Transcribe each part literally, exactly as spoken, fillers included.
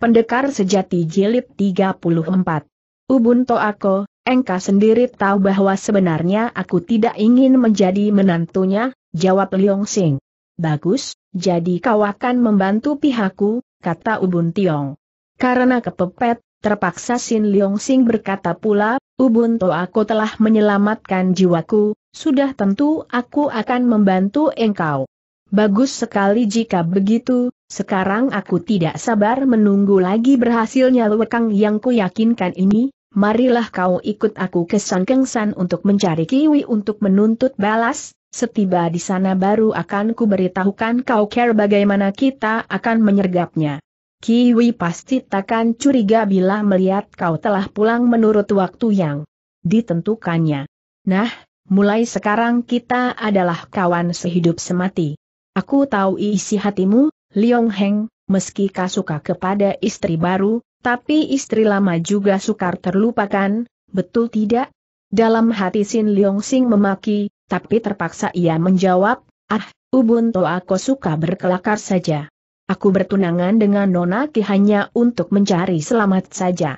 Pendekar Sejati Jilid tiga puluh empat. Ubun Toako, engkau sendiri tahu bahwa sebenarnya aku tidak ingin menjadi menantunya, jawab Liong Sing. Bagus, jadi kau akan membantu pihakku, kata Ubun Tiong. Karena kepepet, terpaksa Sin Liong Sing berkata pula, Ubun Toako telah menyelamatkan jiwaku, sudah tentu aku akan membantu engkau. Bagus sekali jika begitu, sekarang aku tidak sabar menunggu lagi berhasilnya lekang yang kuyakinkan ini, marilah kau ikut aku ke Sangkengsan untuk mencari Kiwi untuk menuntut balas, setiba di sana baru akan kuberitahukan kau care bagaimana kita akan menyergapnya. Kiwi pasti takkan curiga bila melihat kau telah pulang menurut waktu yang ditentukannya. Nah, mulai sekarang kita adalah kawan sehidup semati. Aku tahu isi hatimu, Liong Heng, meski kau suka kepada istri baru, tapi istri lama juga sukar terlupakan, betul tidak? Dalam hati Sin Liong Sing memaki, tapi terpaksa ia menjawab, ah, Ubun Toako suka berkelakar saja. Aku bertunangan dengan Nona Ki hanya untuk mencari selamat saja.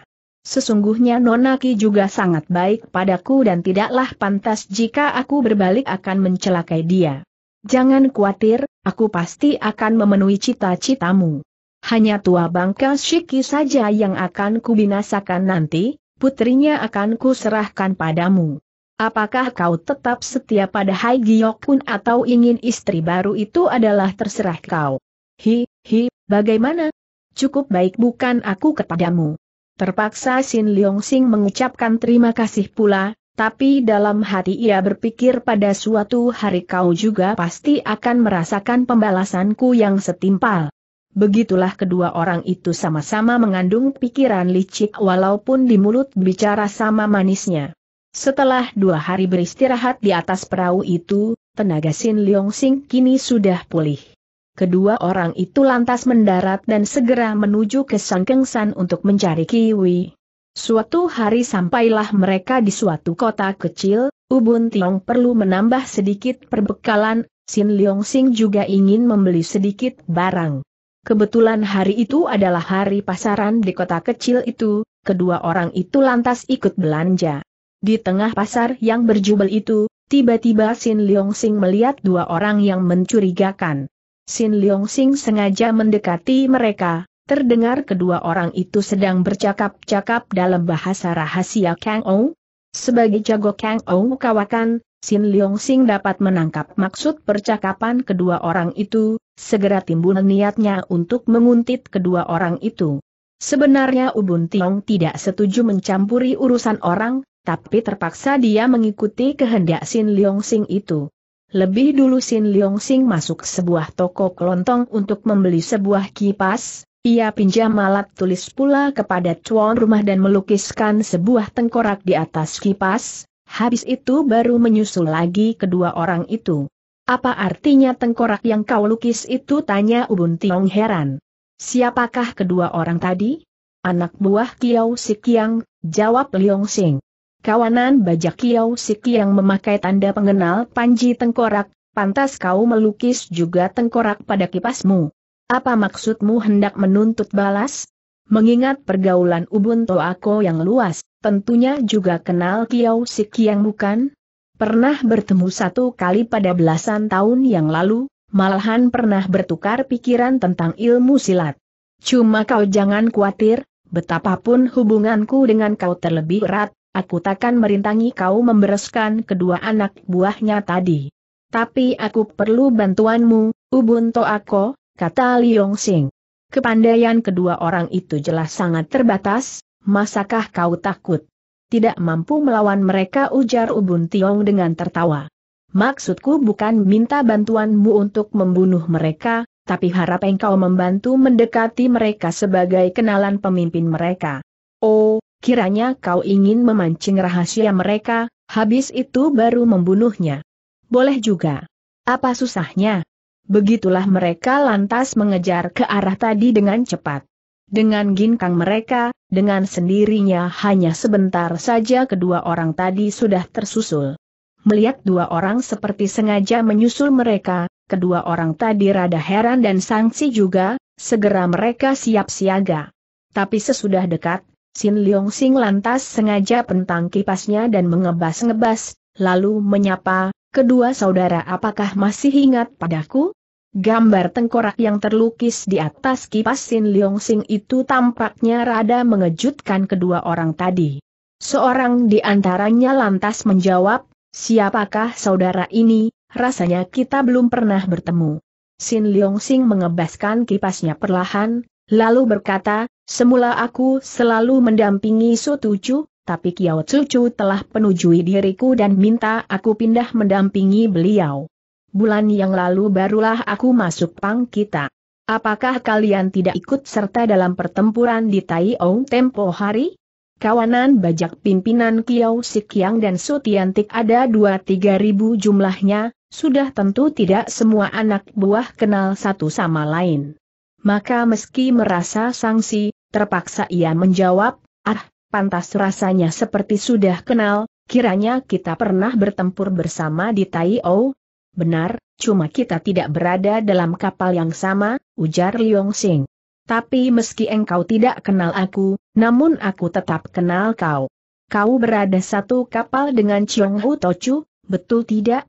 Sesungguhnya Nona Ki juga sangat baik padaku dan tidaklah pantas jika aku berbalik akan mencelakai dia. Jangan khawatir, aku pasti akan memenuhi cita-citamu. Hanya tua bangka Shiki saja yang akan kubinasakan nanti, putrinya akan kuserahkan padamu. Apakah kau tetap setia pada Hai Giok Kun atau ingin istri baru itu adalah terserah kau. Hi, hi, bagaimana? Cukup baik bukan aku kepadamu. Terpaksa Sin Liong Sing mengucapkan terima kasih pula. Tapi dalam hati ia berpikir pada suatu hari kau juga pasti akan merasakan pembalasanku yang setimpal. Begitulah kedua orang itu sama-sama mengandung pikiran licik walaupun di mulut bicara sama manisnya. Setelah dua hari beristirahat di atas perahu itu, tenaga Sin Liong Sing kini sudah pulih. Kedua orang itu lantas mendarat dan segera menuju ke Sangkengsan untuk mencari Kiwi. Suatu hari sampailah mereka di suatu kota kecil, Ubun Tiong perlu menambah sedikit perbekalan, Sin Liong Sing juga ingin membeli sedikit barang. Kebetulan hari itu adalah hari pasaran di kota kecil itu, kedua orang itu lantas ikut belanja. Di tengah pasar yang berjubel itu, tiba-tiba Sin Liong Sing melihat dua orang yang mencurigakan. Sin Liong Sing sengaja mendekati mereka. Terdengar kedua orang itu sedang bercakap-cakap dalam bahasa rahasia Kang Ou. Sebagai jago Kang Ou kawakan, Sin Liong Sing dapat menangkap maksud percakapan kedua orang itu, segera timbul niatnya untuk menguntit kedua orang itu. Sebenarnya Ubun Tiong tidak setuju mencampuri urusan orang, tapi terpaksa dia mengikuti kehendak Sin Liong Sing itu. Lebih dulu Sin Liong Sing masuk sebuah toko kelontong untuk membeli sebuah kipas. Ia pinjam alat tulis pula kepada tuan rumah dan melukiskan sebuah tengkorak di atas kipas, habis itu baru menyusul lagi kedua orang itu. Apa artinya tengkorak yang kau lukis itu? Tanya Ubun Tiong heran. Siapakah kedua orang tadi? Anak buah Kiau Sikiang, jawab Liong Sing. Kawanan bajak Kiau Sikiang memakai tanda pengenal panji tengkorak, pantas kau melukis juga tengkorak pada kipasmu. Apa maksudmu hendak menuntut balas? Mengingat pergaulan Ubun Toako yang luas, tentunya juga kenal Kiau Sikiang bukan? Pernah bertemu satu kali pada belasan tahun yang lalu, malahan pernah bertukar pikiran tentang ilmu silat. Cuma kau jangan khawatir, betapapun hubunganku dengan kau terlebih erat, aku takkan merintangi kau membereskan kedua anak buahnya tadi. Tapi aku perlu bantuanmu, Ubun Toako, kata Liong Sing. Kepandaian kedua orang itu jelas sangat terbatas, masakah kau takut tidak mampu melawan mereka, ujar Ubun Tiong dengan tertawa. Maksudku bukan minta bantuanmu untuk membunuh mereka, tapi harap engkau membantu mendekati mereka sebagai kenalan pemimpin mereka. Oh, kiranya kau ingin memancing rahasia mereka, habis itu baru membunuhnya. Boleh juga. Apa susahnya? Begitulah mereka lantas mengejar ke arah tadi dengan cepat. Dengan ginkang mereka, dengan sendirinya hanya sebentar saja kedua orang tadi sudah tersusul. Melihat dua orang seperti sengaja menyusul mereka, kedua orang tadi rada heran dan sangsi juga, segera mereka siap siaga. Tapi sesudah dekat, Sin Leong Sing lantas sengaja pentang kipasnya dan mengebas-ngebas, lalu menyapa, "Kedua saudara apakah masih ingat padaku?" Gambar tengkorak yang terlukis di atas kipas Sin Leong Sing itu tampaknya rada mengejutkan kedua orang tadi. Seorang di antaranya lantas menjawab, "Siapakah saudara ini? Rasanya kita belum pernah bertemu." Sin Leong Sing mengebaskan kipasnya perlahan, lalu berkata, "Semula aku selalu mendampingi Su Tucu, tapi Kiao Cucu telah penujui diriku dan minta aku pindah mendampingi beliau. Bulan yang lalu barulah aku masuk Pang Kita. Apakah kalian tidak ikut serta dalam pertempuran di Tai Ong tempo hari?" Kawanan bajak pimpinan Kiao Sikiang dan Su Tiantik ada dua tiga ribu jumlahnya, sudah tentu tidak semua anak buah kenal satu sama lain. Maka meski merasa sangsi, terpaksa ia menjawab, "Ah, pantas rasanya seperti sudah kenal, kiranya kita pernah bertempur bersama di Tai O." "Benar, cuma kita tidak berada dalam kapal yang sama," ujar Leong Sing. "Tapi meski engkau tidak kenal aku, namun aku tetap kenal kau. Kau berada satu kapal dengan Chiong Hu Tocu, betul tidak?"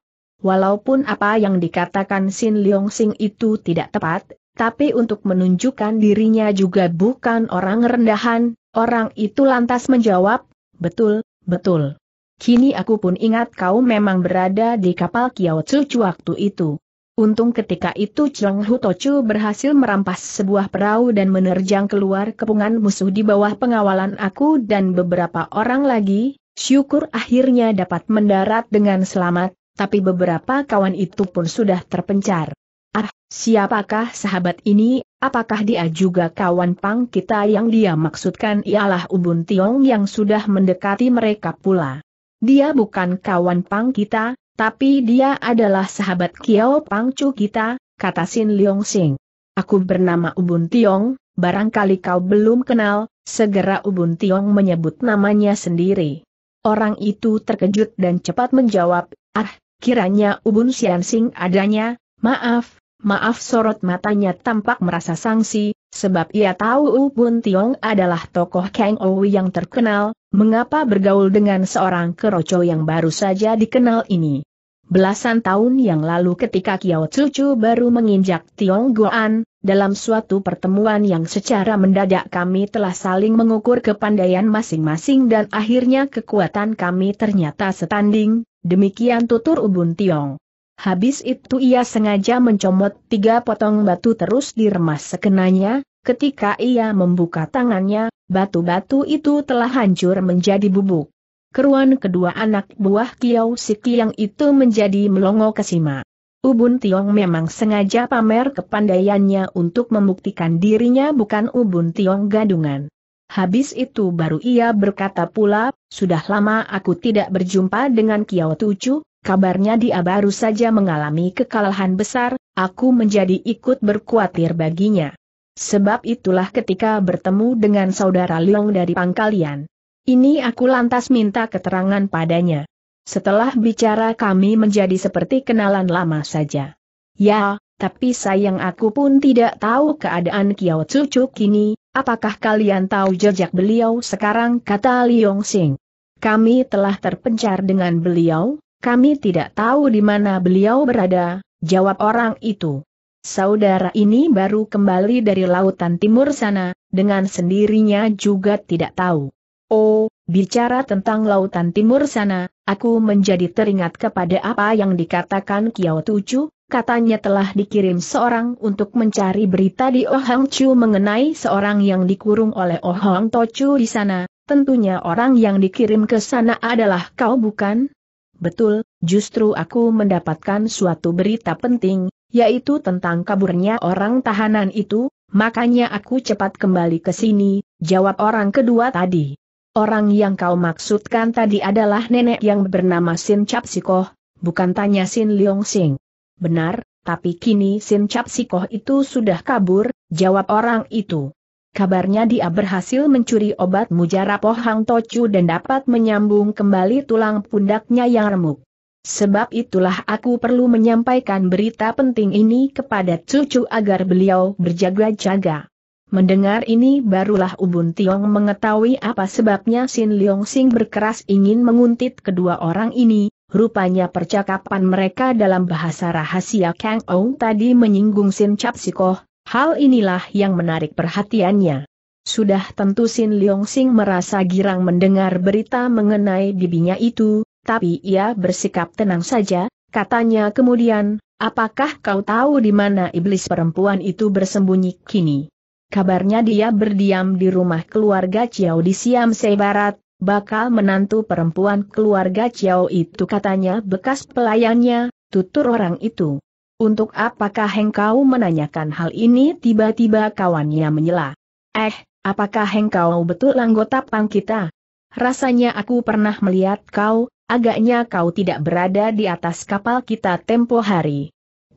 Walaupun apa yang dikatakan Sin Leong Sing itu tidak tepat, tapi untuk menunjukkan dirinya juga bukan orang rendahan, orang itu lantas menjawab, "Betul, betul. Kini aku pun ingat kau memang berada di kapal Kiao Cucu waktu itu. Untung ketika itu Chiong Hu Tocu berhasil merampas sebuah perahu dan menerjang keluar kepungan musuh di bawah pengawalan aku dan beberapa orang lagi, syukur akhirnya dapat mendarat dengan selamat, tapi beberapa kawan itu pun sudah terpencar. Ah, siapakah sahabat ini? Apakah dia juga kawan Pang Kita?" Yang dia maksudkan ialah Ubun Tiong yang sudah mendekati mereka pula. "Dia bukan kawan Pang Kita, tapi dia adalah sahabat Kiao Pang Cu kita," kata Sin Leong Sing. "Aku bernama Ubun Tiong, barangkali kau belum kenal." Segera Ubun Tiong menyebut namanya sendiri. Orang itu terkejut dan cepat menjawab, "Ah, kiranya Ubun Sian Sing adanya, maaf." Maaf sorot matanya tampak merasa sangsi, sebab ia tahu Ubun Tiong adalah tokoh Kang Owi yang terkenal, mengapa bergaul dengan seorang keroco yang baru saja dikenal ini. Belasan tahun yang lalu ketika Kiao Cucu baru menginjak Tionggoan, dalam suatu pertemuan yang secara mendadak kami telah saling mengukur kepandaian masing-masing dan akhirnya kekuatan kami ternyata setanding, demikian tutur Ubun Tiong. Habis itu ia sengaja mencomot tiga potong batu terus diremas sekenanya, ketika ia membuka tangannya, batu-batu itu telah hancur menjadi bubuk. Keruan kedua anak buah Kiao Sikiang itu menjadi melongo kesima. Ubun Tiong memang sengaja pamer kepandaiannya untuk membuktikan dirinya bukan Ubun Tiong gadungan. Habis itu baru ia berkata pula, "Sudah lama aku tidak berjumpa dengan Kiao Tucu. Kabarnya dia baru saja mengalami kekalahan besar, aku menjadi ikut berkhawatir baginya. Sebab itulah ketika bertemu dengan saudara Leong dari pangkalian ini aku lantas minta keterangan padanya. Setelah bicara kami menjadi seperti kenalan lama saja. Ya, tapi sayang aku pun tidak tahu keadaan Kiao Cucu kini, apakah kalian tahu jejak beliau sekarang?" kata Leong Sing. "Kami telah terpencar dengan beliau. Kami tidak tahu di mana beliau berada," jawab orang itu. "Saudara ini baru kembali dari lautan timur sana, dengan sendirinya juga tidak tahu." "Oh, bicara tentang lautan timur sana, aku menjadi teringat kepada apa yang dikatakan Kiao Tucu, katanya telah dikirim seorang untuk mencari berita di Ohang Chu mengenai seorang yang dikurung oleh Ohang Tocu di sana, tentunya orang yang dikirim ke sana adalah kau bukan?" "Betul, justru aku mendapatkan suatu berita penting, yaitu tentang kaburnya orang tahanan itu, makanya aku cepat kembali ke sini," jawab orang kedua tadi. "Orang yang kau maksudkan tadi adalah nenek yang bernama Sin Cap Sikoh, bukan?" tanya Sin Leong Sing. "Benar, tapi kini Sin Cap Sikoh itu sudah kabur," jawab orang itu. "Kabarnya dia berhasil mencuri obat mujarab Ohang Tocu dan dapat menyambung kembali tulang pundaknya yang remuk. Sebab itulah aku perlu menyampaikan berita penting ini kepada cucu agar beliau berjaga-jaga. Mendengar ini barulah Ubun Tiong mengetahui apa sebabnya Sin Leong Sing berkeras ingin menguntit kedua orang ini. Rupanya percakapan mereka dalam bahasa rahasia Kang Ou tadi menyinggung Sin Cap Sikoh. Hal inilah yang menarik perhatiannya. Sudah tentu Sin Leong Sing merasa girang mendengar berita mengenai bibinya itu, tapi ia bersikap tenang saja. Katanya kemudian, "Apakah kau tahu di mana iblis perempuan itu bersembunyi kini?" Kabarnya dia berdiam di rumah keluarga Chiao di Siamse Barat, bakal menantu perempuan keluarga Chiao itu katanya bekas pelayannya, tutur orang itu. "Untuk apakah engkau menanyakan hal ini?" tiba-tiba kawannya menyela. "Eh, apakah engkau betul anggota Pang kita? Rasanya aku pernah melihat kau, agaknya kau tidak berada di atas kapal kita tempo hari."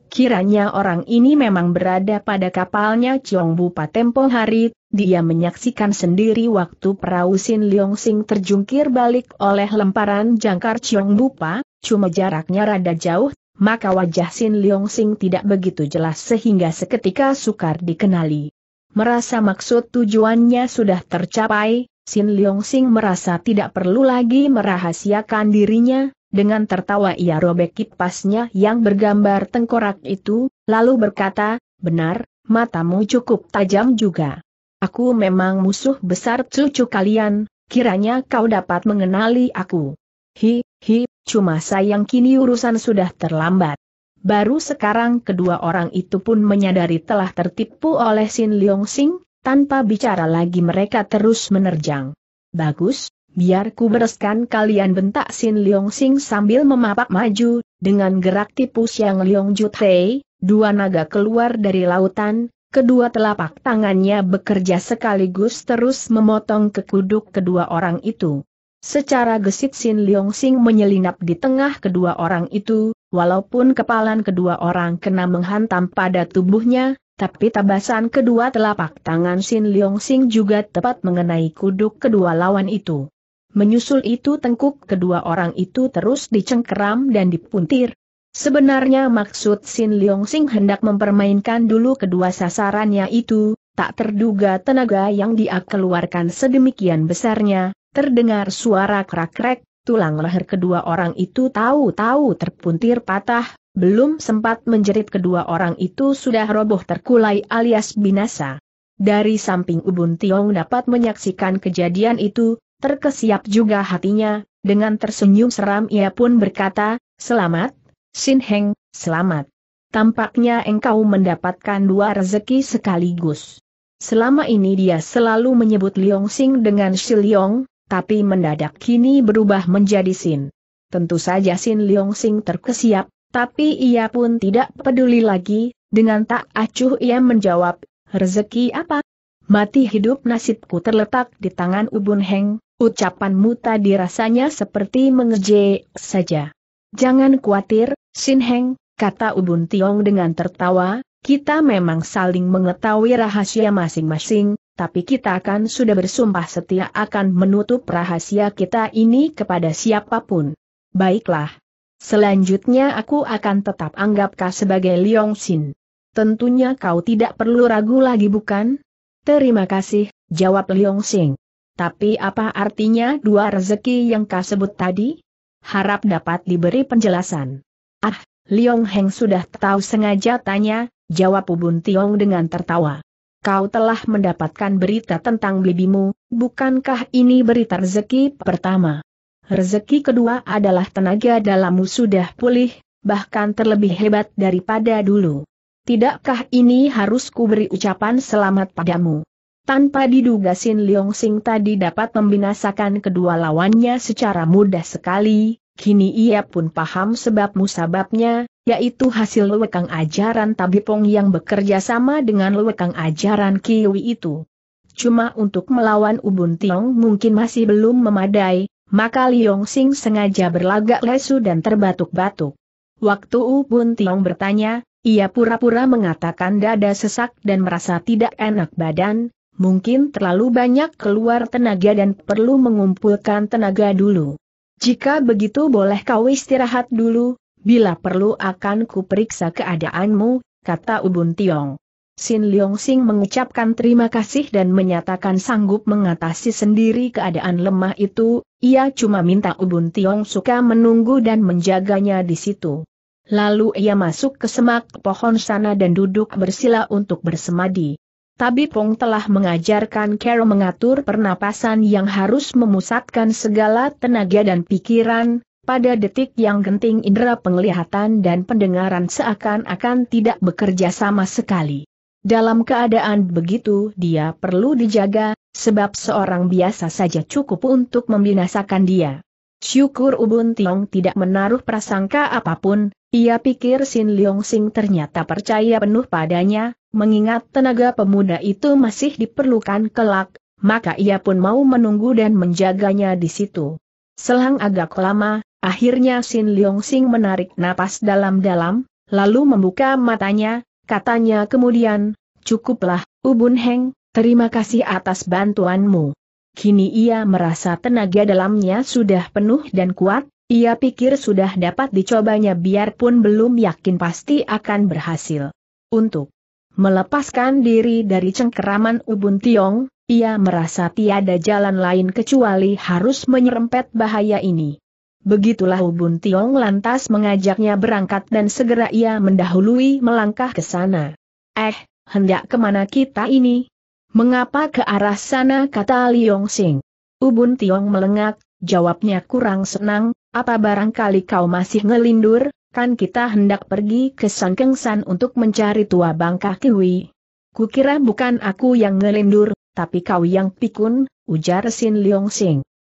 Kiranya orang ini memang berada pada kapalnya Chiong Bupa tempo hari, dia menyaksikan sendiri waktu perahu Sin Leong Sing terjungkir balik oleh lemparan jangkar Chiong Bupa, cuma jaraknya rada jauh, maka wajah Sin Leong Sing tidak begitu jelas sehingga seketika sukar dikenali. Merasa maksud tujuannya sudah tercapai, Sin Leong Sing merasa tidak perlu lagi merahasiakan dirinya. Dengan tertawa ia robek kipasnya yang bergambar tengkorak itu, lalu berkata, "Benar, matamu cukup tajam juga. Aku memang musuh besar cucu kalian, kiranya kau dapat mengenali aku." Hi, hi, cuma sayang kini urusan sudah terlambat. Baru sekarang kedua orang itu pun menyadari telah tertipu oleh Sin Leong Sing, tanpa bicara lagi mereka terus menerjang. "Bagus. Biar ku bereskan kalian," bentak Sin Leong Sing sambil memapak maju, dengan gerak tipu Siang Leong Jutei, dua naga keluar dari lautan, kedua telapak tangannya bekerja sekaligus terus memotong ke kuduk kedua orang itu. Secara gesit Sin Leong Sing menyelinap di tengah kedua orang itu, walaupun kepalan kedua orang kena menghantam pada tubuhnya, tapi tabasan kedua telapak tangan Sin Leong Sing juga tepat mengenai kuduk kedua lawan itu. Menyusul itu tengkuk kedua orang itu terus dicengkeram dan dipuntir. Sebenarnya maksud Sin Leong Sing hendak mempermainkan dulu kedua sasarannya itu, tak terduga tenaga yang dia keluarkan sedemikian besarnya, terdengar suara krak-krek, tulang leher kedua orang itu tahu-tahu terpuntir patah, belum sempat menjerit kedua orang itu sudah roboh terkulai alias binasa. Dari samping Ubun Tiong dapat menyaksikan kejadian itu, terkesiap juga hatinya, dengan tersenyum seram ia pun berkata, "Selamat, Sin Heng, selamat. Tampaknya engkau mendapatkan dua rezeki sekaligus." Selama ini dia selalu menyebut Leong Sing dengan Si Leong, tapi mendadak kini berubah menjadi Sin. Tentu saja Sin Leong Sing terkesiap, tapi ia pun tidak peduli lagi, dengan tak acuh ia menjawab, "Rezeki apa? Mati hidup nasibku terletak di tangan Ubun Heng." "Ucapanmu tadi rasanya seperti mengejek saja." "Jangan khawatir, Sin Heng," kata Ubun Tiong dengan tertawa, "kita memang saling mengetahui rahasia masing-masing, tapi kita akan sudah bersumpah setia akan menutup rahasia kita ini kepada siapapun." "Baiklah. Selanjutnya aku akan tetap anggap kau sebagai Leong Sin. Tentunya kau tidak perlu ragu lagi bukan?" "Terima kasih," jawab Leong Sing. "Tapi apa artinya dua rezeki yang kau sebut tadi? Harap dapat diberi penjelasan." "Ah, Leong Heng sudah tahu sengaja tanya," jawab Ubun Tiong dengan tertawa. "Kau telah mendapatkan berita tentang bibimu, bukankah ini berita rezeki pertama? Rezeki kedua adalah tenaga dalammu sudah pulih, bahkan terlebih hebat daripada dulu. Tidakkah ini harus kuberi ucapan selamat padamu?" Tanpa diduga Sin Leong Sing tadi dapat membinasakan kedua lawannya secara mudah sekali, kini ia pun paham sebab-musababnya, yaitu hasil lekang ajaran Tabipong yang bekerja sama dengan lekang ajaran Kiwi itu. Cuma untuk melawan Ubun Tiong mungkin masih belum memadai, maka Leong Sing sengaja berlagak lesu dan terbatuk-batuk. Waktu Ubun Tiong bertanya, ia pura-pura mengatakan dada sesak dan merasa tidak enak badan. Mungkin terlalu banyak keluar tenaga dan perlu mengumpulkan tenaga dulu. "Jika begitu boleh kau istirahat dulu, bila perlu akan kuperiksa keadaanmu," kata Ubun Tiong. Sin Leong Sing mengucapkan terima kasih dan menyatakan sanggup mengatasi sendiri keadaan lemah itu, ia cuma minta Ubun Tiong Suka menunggu dan menjaganya di situ. Lalu ia masuk ke semak pohon sana dan duduk bersila untuk bersemadi. Tabipong telah mengajarkan Kero mengatur pernapasan yang harus memusatkan segala tenaga dan pikiran. Pada detik yang genting indera penglihatan dan pendengaran seakan-akan tidak bekerja sama sekali. Dalam keadaan begitu dia perlu dijaga, sebab seorang biasa saja cukup untuk membinasakan dia. Syukur Ubun Tiong tidak menaruh prasangka apapun, ia pikir Sin Leong Sing ternyata percaya penuh padanya, mengingat tenaga pemuda itu masih diperlukan kelak, maka ia pun mau menunggu dan menjaganya di situ. Selang agak lama, akhirnya Sin Leong Sing menarik napas dalam-dalam, lalu membuka matanya, katanya kemudian, "Cukuplah, Ubun Heng, terima kasih atas bantuanmu." Kini ia merasa tenaga dalamnya sudah penuh dan kuat, ia pikir sudah dapat dicobanya biarpun belum yakin pasti akan berhasil. Untuk melepaskan diri dari cengkeraman Ubun Tiong, ia merasa tiada jalan lain kecuali harus menyerempet bahaya ini. Begitulah Ubun Tiong lantas mengajaknya berangkat dan segera ia mendahului melangkah ke sana. "Eh, hendak kemana kita ini? Mengapa ke arah sana?" kata Leong Sing. Ubun Tiong melengak, jawabnya kurang senang, "Apa barangkali kau masih ngelindur? Kan kita hendak pergi ke Sangkengsan untuk mencari tua bangka Kiwi." "Kukira bukan aku yang ngelindur, tapi kau yang pikun," ujar Sin Leong Sing.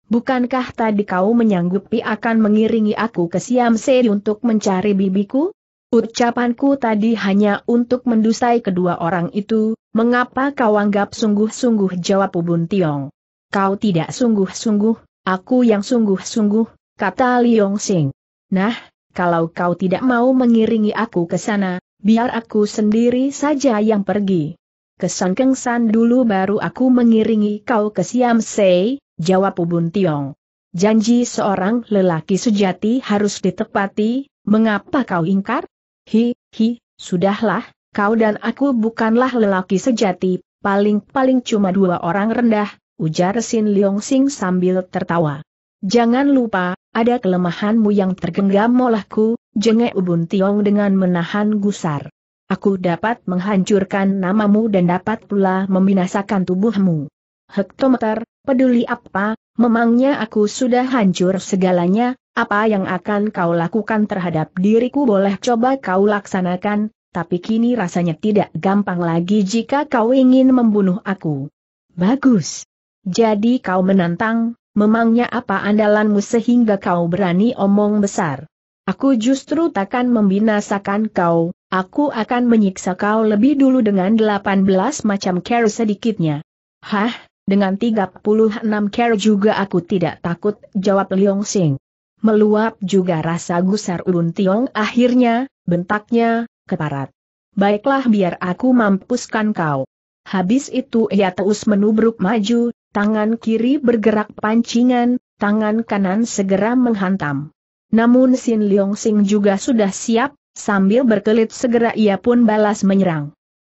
"Bukankah tadi kau menyanggupi akan mengiringi aku ke Siam Seri untuk mencari bibiku? Ucapanku tadi hanya untuk mendustai kedua orang itu, mengapa kau anggap sungguh-sungguh?" jawab Ubun Tiong. "Kau tidak sungguh-sungguh, aku yang sungguh-sungguh," kata Leong Sing. "Nah, kalau kau tidak mau mengiringi aku ke sana, biar aku sendiri saja yang pergi. Ke Sangkengsan dulu baru aku mengiringi kau ke Siam Seri," jawab Ubun Tiong. "Janji seorang lelaki sejati harus ditepati, mengapa kau ingkar?" "Hi, hi, sudahlah, kau dan aku bukanlah lelaki sejati, paling-paling cuma dua orang rendah," ujar Sin Leong Sing sambil tertawa. "Jangan lupa, ada kelemahanmu yang tergenggam olehku," jengek Ubun Tiong dengan menahan gusar. "Aku dapat menghancurkan namamu dan dapat pula membinasakan tubuhmu." "Hektometer, peduli apa, memangnya aku sudah hancur segalanya, apa yang akan kau lakukan terhadap diriku boleh coba kau laksanakan, tapi kini rasanya tidak gampang lagi jika kau ingin membunuh aku." "Bagus. Jadi kau menantang, memangnya apa andalanmu sehingga kau berani omong besar?" "Aku justru takkan membinasakan kau, aku akan menyiksa kau lebih dulu dengan delapan belas macam cara sedikitnya." "Hah? Dengan tiga puluh enam care juga aku tidak takut," jawab Leong Sing. Meluap juga rasa gusar Ubun Tiong akhirnya, bentaknya, "Keparat. Baiklah biar aku mampuskan kau." Habis itu ia terus menubruk maju, tangan kiri bergerak pancingan, tangan kanan segera menghantam. Namun Sin Leong Sing juga sudah siap, sambil berkelit segera ia pun balas menyerang.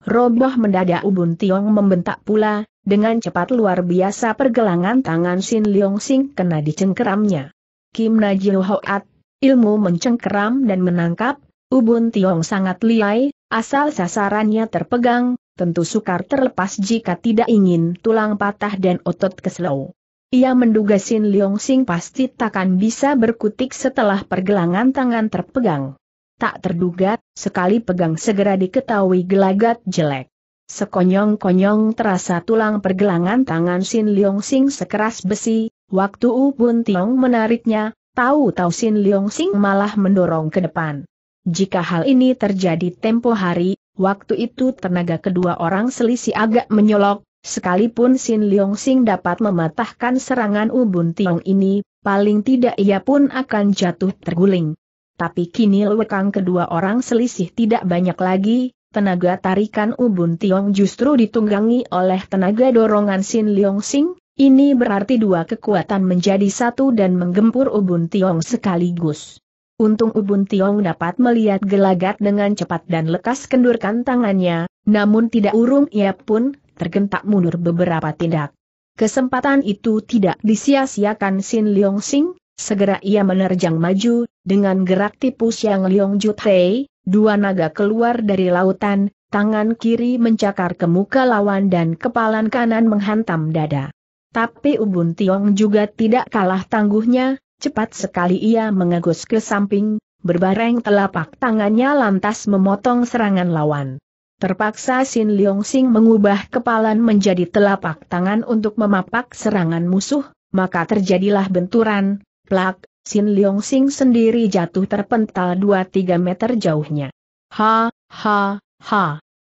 Roboh mendadak Ubun Tiong membentak pula. Dengan cepat luar biasa pergelangan tangan Sin Leong Sing kena dicengkeramnya. "Kim Najil Hoat, ilmu mencengkeram dan menangkap." Ubun Tiong sangat lihai, asal sasarannya terpegang, tentu sukar terlepas jika tidak ingin tulang patah dan otot kesel. Ia menduga Sin Leong Sing pasti takkan bisa berkutik setelah pergelangan tangan terpegang. Tak terduga, sekali pegang segera diketahui gelagat jelek. Sekonyong-konyong terasa tulang pergelangan tangan Sin Leong Sing sekeras besi, waktu Ubun Tiong menariknya, tahu-tahu Sin Leong Sing malah mendorong ke depan. Jika hal ini terjadi tempo hari, waktu itu tenaga kedua orang selisih agak menyolok, sekalipun Sin Leong Sing dapat mematahkan serangan Ubun Tiong ini, paling tidak ia pun akan jatuh terguling. Tapi kini lekang kedua orang selisih tidak banyak lagi. Tenaga tarikan Ubun Tiong justru ditunggangi oleh tenaga dorongan Sin Leong Sing, ini berarti dua kekuatan menjadi satu dan menggempur Ubun Tiong sekaligus. Untung Ubun Tiong dapat melihat gelagat dengan cepat dan lekas kendurkan tangannya, namun tidak urung ia pun tergentak mundur beberapa tindak. Kesempatan itu tidak disia-siakan Sin Leong Sing, segera ia menerjang maju, dengan gerak tipu Siang Leong Jut Hei, dua naga keluar dari lautan, tangan kiri mencakar ke muka lawan dan kepalan kanan menghantam dada. Tapi Ubun Tiong juga tidak kalah tangguhnya. Cepat sekali ia mengegus ke samping, berbareng telapak tangannya lantas memotong serangan lawan. Terpaksa Sin Leong Sing mengubah kepalan menjadi telapak tangan untuk memapak serangan musuh, maka terjadilah benturan, plak, Sin Leong Sing sendiri jatuh terpental dua tiga meter jauhnya. Ha, ha, ha.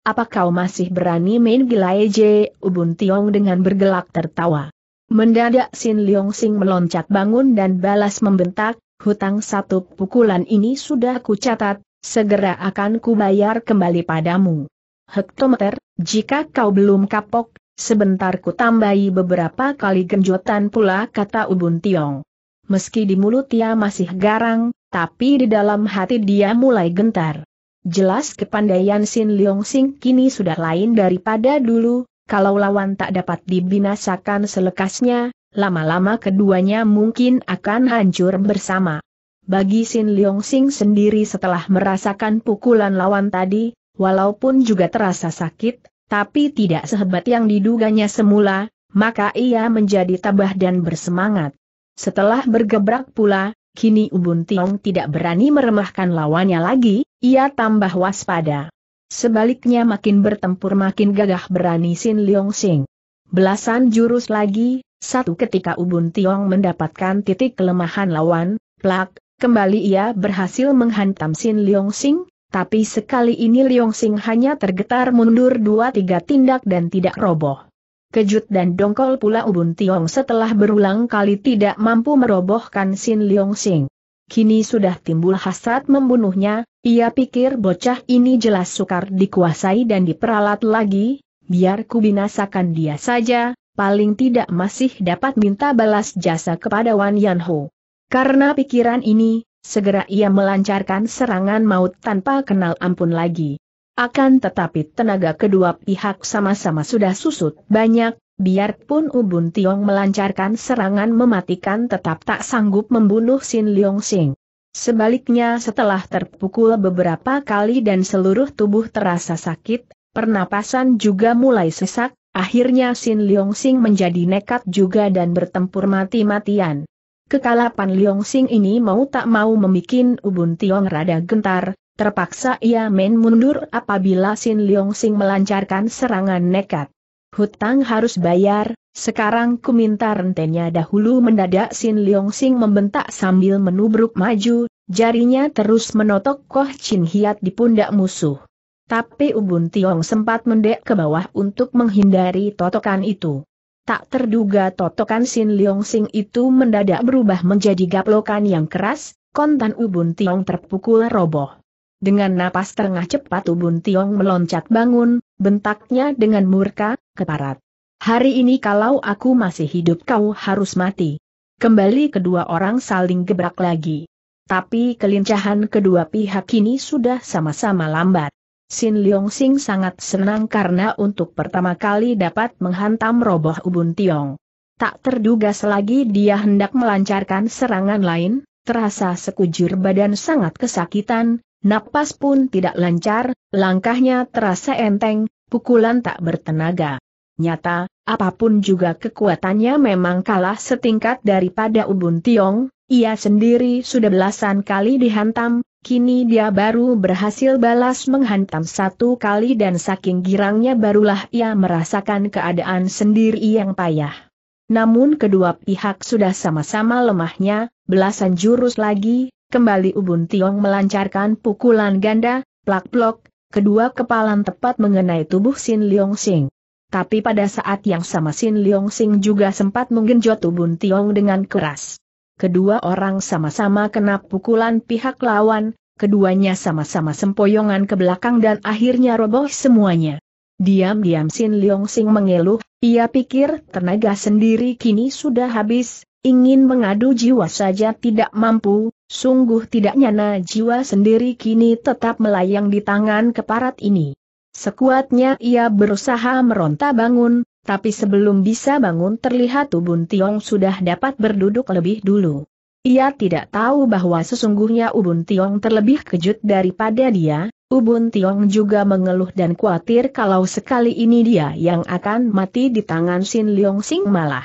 Apa kau masih berani main gila eje? Ubun Tiong dengan bergelak tertawa. Mendadak Sin Leong Sing meloncat bangun dan balas membentak, hutang satu pukulan ini sudah kucatat, segera akan kubayar kembali padamu. Hektometer, jika kau belum kapok, sebentar kutambahi beberapa kali genjotan pula, kata Ubun Tiong. Meski di mulut ia masih garang, tapi di dalam hati dia mulai gentar. Jelas kepandaian Sin Leong Sing kini sudah lain daripada dulu. Kalau lawan tak dapat dibinasakan selekasnya, lama-lama keduanya mungkin akan hancur bersama. Bagi Sin Leong Sing sendiri setelah merasakan pukulan lawan tadi, walaupun juga terasa sakit, tapi tidak sehebat yang diduganya semula, maka ia menjadi tabah dan bersemangat. Setelah bergebrak pula, kini Ubun Tiong tidak berani meremehkan lawannya lagi, ia tambah waspada. Sebaliknya makin bertempur makin gagah berani Sin Leong Sing. Belasan jurus lagi, satu ketika Ubun Tiong mendapatkan titik kelemahan lawan, plak, kembali ia berhasil menghantam Sin Leong Sing, tapi sekali ini Leong Sing hanya tergetar mundur dua tiga tindak dan tidak roboh. Kejut dan dongkol pula Ubun Tiong setelah berulang kali tidak mampu merobohkan Sin Leong Sing. Kini sudah timbul hasrat membunuhnya, ia pikir bocah ini jelas sukar dikuasai dan diperalat lagi, biar ku binasakan dia saja, paling tidak masih dapat minta balas jasa kepada Wan Yanho. Karena pikiran ini, segera ia melancarkan serangan maut tanpa kenal ampun lagi. Akan tetapi tenaga kedua pihak sama-sama sudah susut banyak. Biarpun Ubun Tiong melancarkan serangan mematikan tetap tak sanggup membunuh Sin Leong Sing. Sebaliknya setelah terpukul beberapa kali dan seluruh tubuh terasa sakit, pernapasan juga mulai sesak, akhirnya Sin Leong Sing menjadi nekat juga dan bertempur mati-matian. Kekalapan Leong Sing ini mau tak mau membuat Ubun Tiong rada gentar, terpaksa ia main mundur apabila Sin Leong Sing melancarkan serangan nekat. Hutang harus bayar, sekarang ku minta rentennya dahulu. Mendadak Sin Leong Sing membentak sambil menubruk maju, jarinya terus menotok Koh Chin Hiat di pundak musuh. Tapi Ubun Tiong sempat mendek ke bawah untuk menghindari totokan itu. Tak terduga totokan Sin Leong Sing itu mendadak berubah menjadi gaplokan yang keras, kontan Ubun Tiong terpukul roboh. Dengan napas tengah cepat Ubun Tiong meloncat bangun, bentaknya dengan murka, keparat. Hari ini kalau aku masih hidup kau harus mati. Kembali kedua orang saling gebrak lagi. Tapi kelincahan kedua pihak ini sudah sama-sama lambat. Sin Leong Sing sangat senang karena untuk pertama kali dapat menghantam roboh Ubun Tiong. Tak terduga selagi dia hendak melancarkan serangan lain, terasa sekujur badan sangat kesakitan, napas pun tidak lancar, langkahnya terasa enteng, pukulan tak bertenaga. Nyata, apapun juga kekuatannya memang kalah setingkat daripada Ubun Tiong, ia sendiri sudah belasan kali dihantam, kini dia baru berhasil balas menghantam satu kali dan saking girangnya barulah ia merasakan keadaan sendiri yang payah. Namun kedua pihak sudah sama-sama lemahnya, belasan jurus lagi, kembali Ubun Tiong melancarkan pukulan ganda, plak-plok, kedua kepalan tepat mengenai tubuh Sin Leong Sing. Tapi pada saat yang sama Sin Leong Sing juga sempat menggenjot Ubun Tiong dengan keras. Kedua orang sama-sama kena pukulan pihak lawan, keduanya sama-sama sempoyongan ke belakang dan akhirnya roboh semuanya. Diam-diam Sin Leong Sing mengeluh, ia pikir tenaga sendiri kini sudah habis, ingin mengadu jiwa saja tidak mampu, Sungguh tidak nyana jiwa sendiri kini tetap melayang di tangan keparat ini. Sekuatnya ia berusaha meronta bangun, tapi sebelum bisa bangun terlihat Ubun Tiong sudah dapat berduduk lebih dulu. Ia tidak tahu bahwa sesungguhnya Ubun Tiong terlebih kejut daripada dia. Ubun Tiong juga mengeluh dan khawatir kalau sekali ini dia yang akan mati di tangan Sin Leong Sing malah.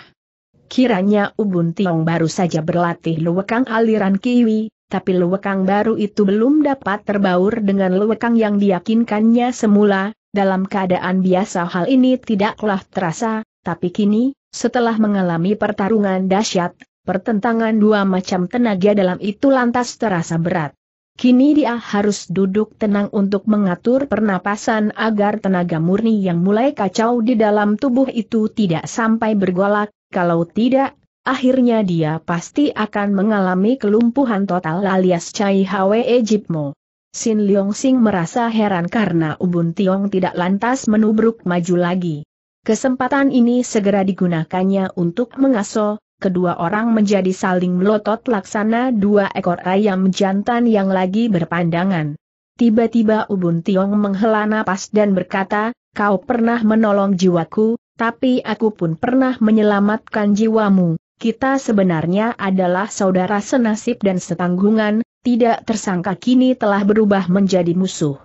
Kiranya Ubun Tiong baru saja berlatih luwekang aliran Kiwi, tapi luwekang baru itu belum dapat terbaur dengan luwekang yang diyakinkannya semula. Dalam keadaan biasa hal ini tidaklah terasa, tapi kini, setelah mengalami pertarungan dahsyat, pertentangan dua macam tenaga dalam itu lantas terasa berat. Kini dia harus duduk tenang untuk mengatur pernapasan agar tenaga murni yang mulai kacau di dalam tubuh itu tidak sampai bergolak. Kalau tidak, akhirnya dia pasti akan mengalami kelumpuhan total alias Cai Hwe Ejipmo. Sin Leong Sing merasa heran karena Ubun Tiong tidak lantas menubruk maju lagi. Kesempatan ini segera digunakannya untuk mengaso. Kedua orang menjadi saling melotot laksana dua ekor ayam jantan yang lagi berpandangan. Tiba-tiba Ubun Tiong menghela napas dan berkata, "Kau pernah menolong jiwaku, tapi aku pun pernah menyelamatkan jiwamu. Kita sebenarnya adalah saudara senasib dan setanggungan, tidak tersangka kini telah berubah menjadi musuh.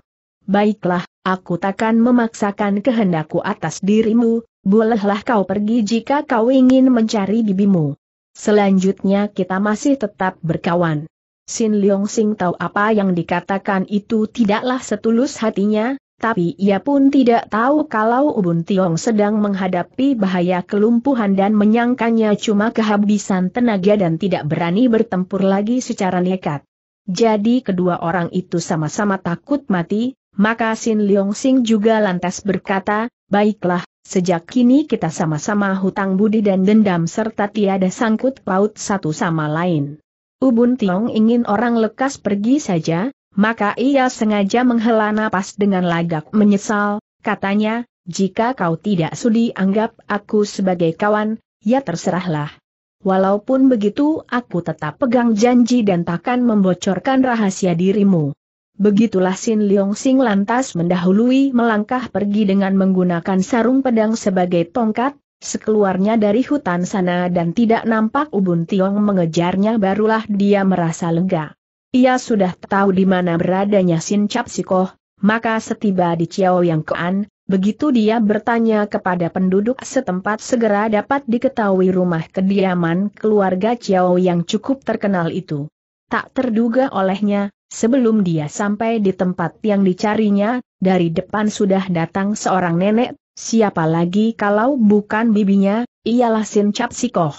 Baiklah, aku takkan memaksakan kehendakku atas dirimu, bolehlah kau pergi jika kau ingin mencari bibimu. Selanjutnya kita masih tetap berkawan." Sin Leong Sing tahu apa yang dikatakan itu tidaklah setulus hatinya. Tapi ia pun tidak tahu kalau Ubun Tiong sedang menghadapi bahaya kelumpuhan dan menyangkanya cuma kehabisan tenaga dan tidak berani bertempur lagi secara nekat. Jadi kedua orang itu sama-sama takut mati, maka Sin Leong Sing juga lantas berkata, "Baiklah, sejak kini kita sama-sama hutang budi dan dendam serta tiada sangkut paut satu sama lain." Ubun Tiong ingin orang lekas pergi saja. Maka ia sengaja menghela napas dengan lagak menyesal, katanya, "Jika kau tidak sudi anggap aku sebagai kawan, ya terserahlah. Walaupun begitu aku tetap pegang janji dan takkan membocorkan rahasia dirimu." Begitulah Sin Leong Sing lantas mendahului melangkah pergi dengan menggunakan sarung pedang sebagai tongkat. Sekeluarnya dari hutan sana dan tidak nampak Ubun Tiong mengejarnya barulah dia merasa lega. Ia sudah tahu di mana beradanya Sin Cap Sikoh, maka setiba di Chiao Yang Kean, begitu dia bertanya kepada penduduk setempat segera dapat diketahui rumah kediaman keluarga Chiao yang cukup terkenal itu. Tak terduga olehnya, sebelum dia sampai di tempat yang dicarinya, dari depan sudah datang seorang nenek, siapa lagi kalau bukan bibinya, ialah Sin Cap Sikoh.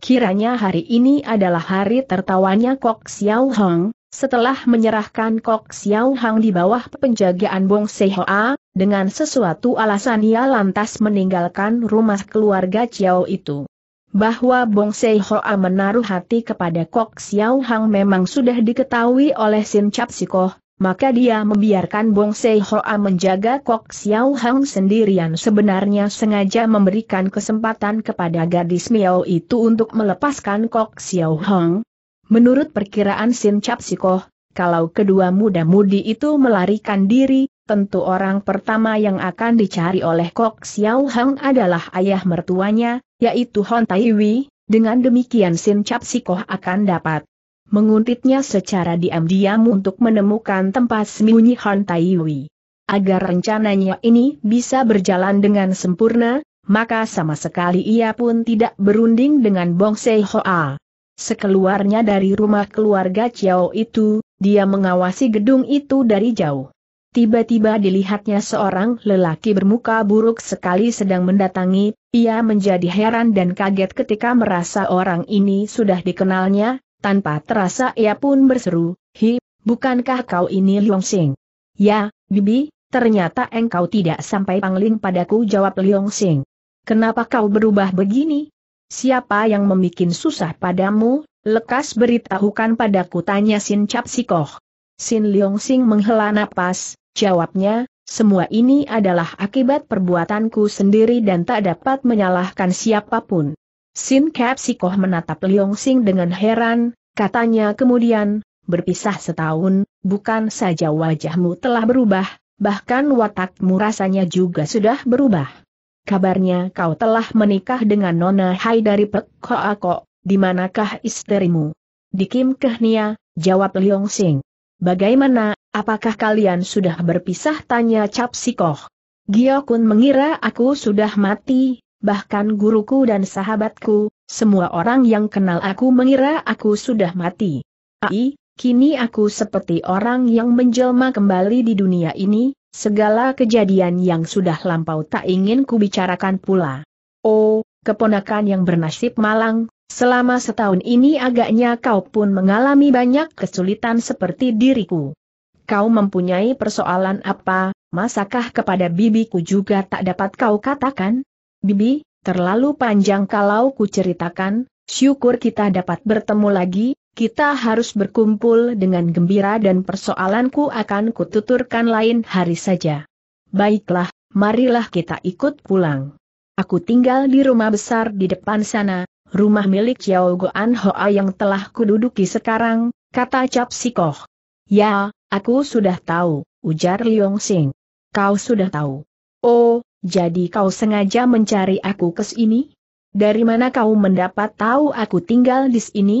Kiranya hari ini adalah hari tertawanya Kok Xiao Hang. Setelah menyerahkan Kok Xiao Hang di bawah penjagaan Bong Sehoa, dengan sesuatu alasan ia lantas meninggalkan rumah keluarga Chiao itu. Bahwa Bong Sehoa menaruh hati kepada Kok Xiao Hang memang sudah diketahui oleh Sin Cap Sikoh, maka dia membiarkan Bong Sehoa menjaga Kok Xiao Hang sendirian. Sebenarnya sengaja memberikan kesempatan kepada gadis Miao itu untuk melepaskan Kok Xiao Hang. Menurut perkiraan Sin Cap Sikoh, kalau kedua muda-mudi itu melarikan diri, tentu orang pertama yang akan dicari oleh Kok Xiao Hang adalah ayah mertuanya, yaitu Hon Tai Wei. Dengan demikian Sin Cap Sikoh akan dapat menguntitnya secara diam-diam untuk menemukan tempat sembunyi Hon Tai Wei. Agar rencananya ini bisa berjalan dengan sempurna, maka sama sekali ia pun tidak berunding dengan Bong Sehoa. Sekeluarnya dari rumah keluarga Chiao itu, dia mengawasi gedung itu dari jauh. Tiba-tiba dilihatnya seorang lelaki bermuka buruk sekali sedang mendatangi. Ia menjadi heran dan kaget ketika merasa orang ini sudah dikenalnya. Tanpa terasa ia pun berseru, "Hi, bukankah kau ini Leong Sing?" "Ya, bibi, ternyata engkau tidak sampai pangling padaku," jawab Leong Sing. "Kenapa kau berubah begini? Siapa yang membikin susah padamu, lekas beritahukan padaku," tanya Sin Cap Sikoh. Sin Leong Sing menghela napas, jawabnya, "Semua ini adalah akibat perbuatanku sendiri dan tak dapat menyalahkan siapapun." Sin Cap Sikoh menatap Leong Sing dengan heran, katanya kemudian, berpisah setahun, bukan saja wajahmu telah berubah, bahkan watakmu rasanya juga sudah berubah. Kabarnya kau telah menikah dengan Nona Hai dari Pek Hoa Kok, di manakah istrimu? Di Kim Kehnia, jawab Liong Sing. Bagaimana, apakah kalian sudah berpisah? Tanya Cap Sikoh. Gio Kun mengira aku sudah mati, bahkan guruku dan sahabatku, semua orang yang kenal aku mengira aku sudah mati. Ai, kini aku seperti orang yang menjelma kembali di dunia ini, segala kejadian yang sudah lampau tak ingin kubicarakan pula. Oh, keponakan yang bernasib malang, selama setahun ini agaknya kau pun mengalami banyak kesulitan seperti diriku. Kau mempunyai persoalan apa, masakah kepada bibiku juga tak dapat kau katakan? Bibi, terlalu panjang kalau ku ceritakan, syukur kita dapat bertemu lagi. Kita harus berkumpul dengan gembira dan persoalanku akan kututurkan lain hari saja. Baiklah, marilah kita ikut pulang. Aku tinggal di rumah besar di depan sana, rumah milik Xiao Goan Hoa yang telah kududuki sekarang, kata Cap Sikoh. Ya, aku sudah tahu, ujar Liong Sing. Kau sudah tahu. Oh, jadi kau sengaja mencari aku ke sini? Dari mana kau mendapat tahu aku tinggal di sini?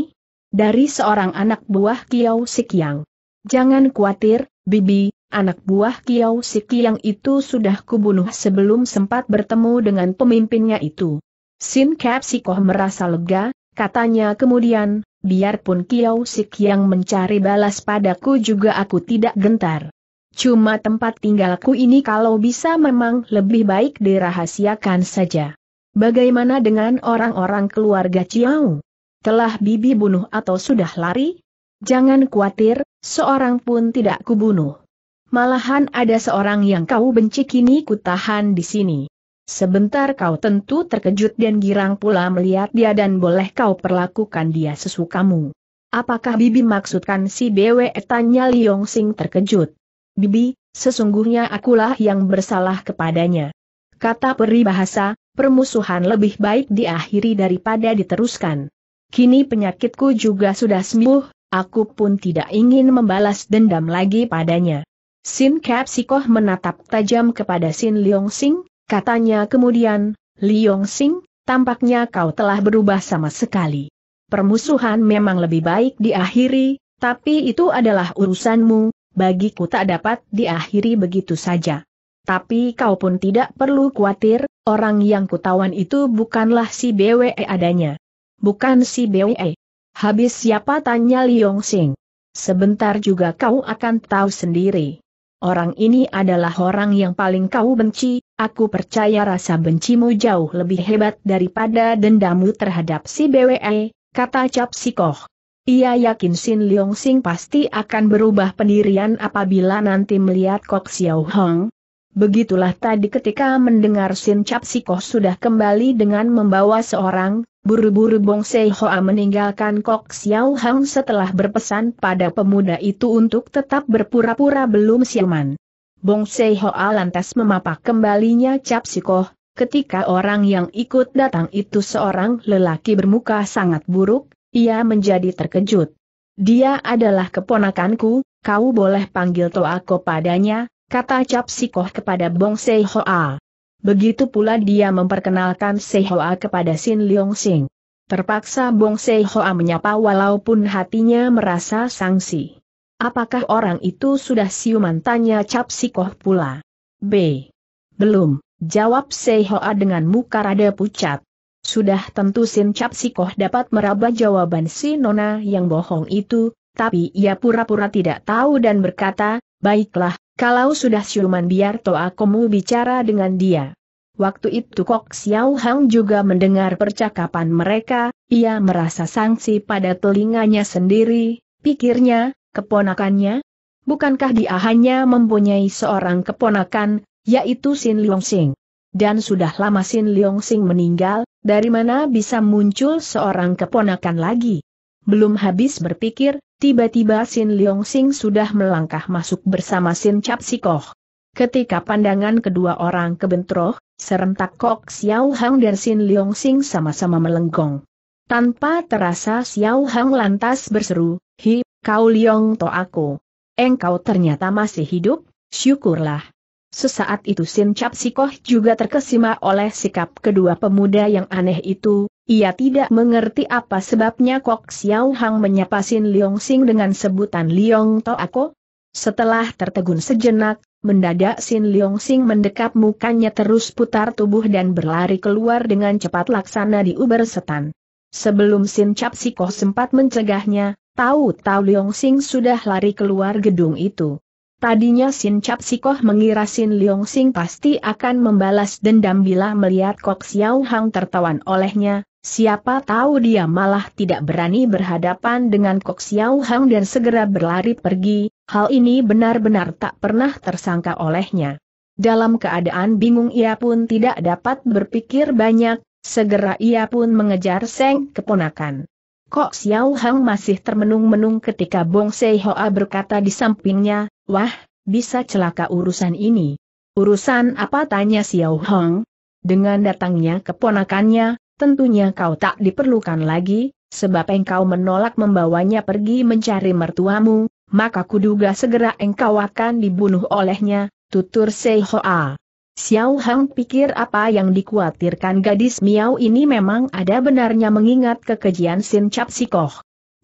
Dari seorang anak buah Kiau Sikiang. Jangan khawatir, Bibi, anak buah Kiau Sikiang itu sudah kubunuh sebelum sempat bertemu dengan pemimpinnya itu. Sin Cap Sikoh merasa lega, katanya kemudian, biarpun Kiau Sikiang mencari balas padaku juga aku tidak gentar. Cuma tempat tinggalku ini kalau bisa memang lebih baik dirahasiakan saja. Bagaimana dengan orang-orang keluarga Ciao? Telah Bibi bunuh atau sudah lari? Jangan khawatir, seorang pun tidak kubunuh. Malahan ada seorang yang kau benci kini kutahan di sini. Sebentar kau tentu terkejut dan girang pula melihat dia dan boleh kau perlakukan dia sesukamu. Apakah Bibi maksudkan si B W? Tanya Liong Sing terkejut. Bibi, sesungguhnya akulah yang bersalah kepadanya. Kata peribahasa, permusuhan lebih baik diakhiri daripada diteruskan. Kini penyakitku juga sudah sembuh, aku pun tidak ingin membalas dendam lagi padanya. Sin Cap Sikoh menatap tajam kepada Sin Liong Sing, katanya kemudian, Liong Sing, tampaknya kau telah berubah sama sekali. Permusuhan memang lebih baik diakhiri, tapi itu adalah urusanmu, bagiku tak dapat diakhiri begitu saja. Tapi kau pun tidak perlu khawatir, orang yang kutawan itu bukanlah si B W E adanya. Bukan si B W E. Habis siapa? Tanya Liong Sing. Sebentar juga kau akan tahu sendiri. Orang ini adalah orang yang paling kau benci, aku percaya rasa bencimu jauh lebih hebat daripada dendammu terhadap si B W E, kata Cap Sikoh. Ia yakin Sin Liong Sing pasti akan berubah pendirian apabila nanti melihat Kok Xiao Hong. Begitulah tadi ketika mendengar Sin Cap Sikoh sudah kembali dengan membawa seorang, buru-buru Bong Sei Hoa meninggalkan Kok Xiao Hang setelah berpesan pada pemuda itu untuk tetap berpura-pura belum siuman. Bong Sei Hoa lantas memapak kembalinya Cap Sikoh, ketika orang yang ikut datang itu seorang lelaki bermuka sangat buruk, ia menjadi terkejut. Dia adalah keponakanku, kau boleh panggil Toako padanya, kata Cap Sikoh kepada Bong Sei Hoa. Begitu pula dia memperkenalkan Sei Hoa kepada Sin Liong Sing. Terpaksa Bong Sei Hoa menyapa walaupun hatinya merasa sangsi. Apakah orang itu sudah siuman? Tanya Cap Sikoh pula. B. Belum, jawab Sei Hoa dengan muka rada pucat. Sudah tentu Sin Cap Sikoh dapat meraba jawaban si nona yang bohong itu, tapi ia pura-pura tidak tahu dan berkata, baiklah. Kalau sudah siuman biar Toakomu bicara dengan dia. Waktu itu Kok Xiao Hang juga mendengar percakapan mereka, ia merasa sangsi pada telinganya sendiri, pikirnya, keponakannya? Bukankah dia hanya mempunyai seorang keponakan, yaitu Sin Liong Sing? Dan sudah lama Sin Liong Sing meninggal, dari mana bisa muncul seorang keponakan lagi? Belum habis berpikir, tiba-tiba Sin Liong Sing sudah melangkah masuk bersama Sin Cap Sikoh. Ketika pandangan kedua orang kebentroh, serentak Kok Xiao Hang dan Sin Liong Sing sama-sama melenggong. Tanpa terasa Xiao Hang lantas berseru, "Hi, kau Liong To aku. Engkau ternyata masih hidup, syukurlah." Sesaat itu Sin Cap Sikoh juga terkesima oleh sikap kedua pemuda yang aneh itu. Ia tidak mengerti apa sebabnya Kok Xiao Hang menyapa Sin Liong Sing dengan sebutan Liong To aku. Setelah tertegun sejenak, mendadak Sin Liong Sing mendekap mukanya terus putar tubuh dan berlari keluar dengan cepat laksana di uber setan. Sebelum Sin Cap Sikoh sempat mencegahnya, tahu-tahu Liong Sing sudah lari keluar gedung itu. Tadinya Sin Cap Sikoh mengira Sin Liong Sing pasti akan membalas dendam bila melihat Kok Xiao Hang tertawan olehnya, siapa tahu dia malah tidak berani berhadapan dengan Kok Xiao Hang dan segera berlari pergi. Hal ini benar-benar tak pernah tersangka olehnya. Dalam keadaan bingung ia pun tidak dapat berpikir banyak, segera ia pun mengejar Seng keponakan. Kok Xiao Hang masih termenung-menung ketika Bong Sei Hoa berkata di sampingnya, "Wah, bisa celaka urusan ini." "Urusan apa?" tanya Xiao Hang. "Dengan datangnya keponakannya, tentunya kau tak diperlukan lagi, sebab engkau menolak membawanya pergi mencari mertuamu. Maka kuduga segera engkau akan dibunuh olehnya," tutur Sei Hoa. Xiao Hang pikir apa yang dikhawatirkan gadis Miao ini memang ada benarnya mengingat kekejian Sin Cap Sikoh.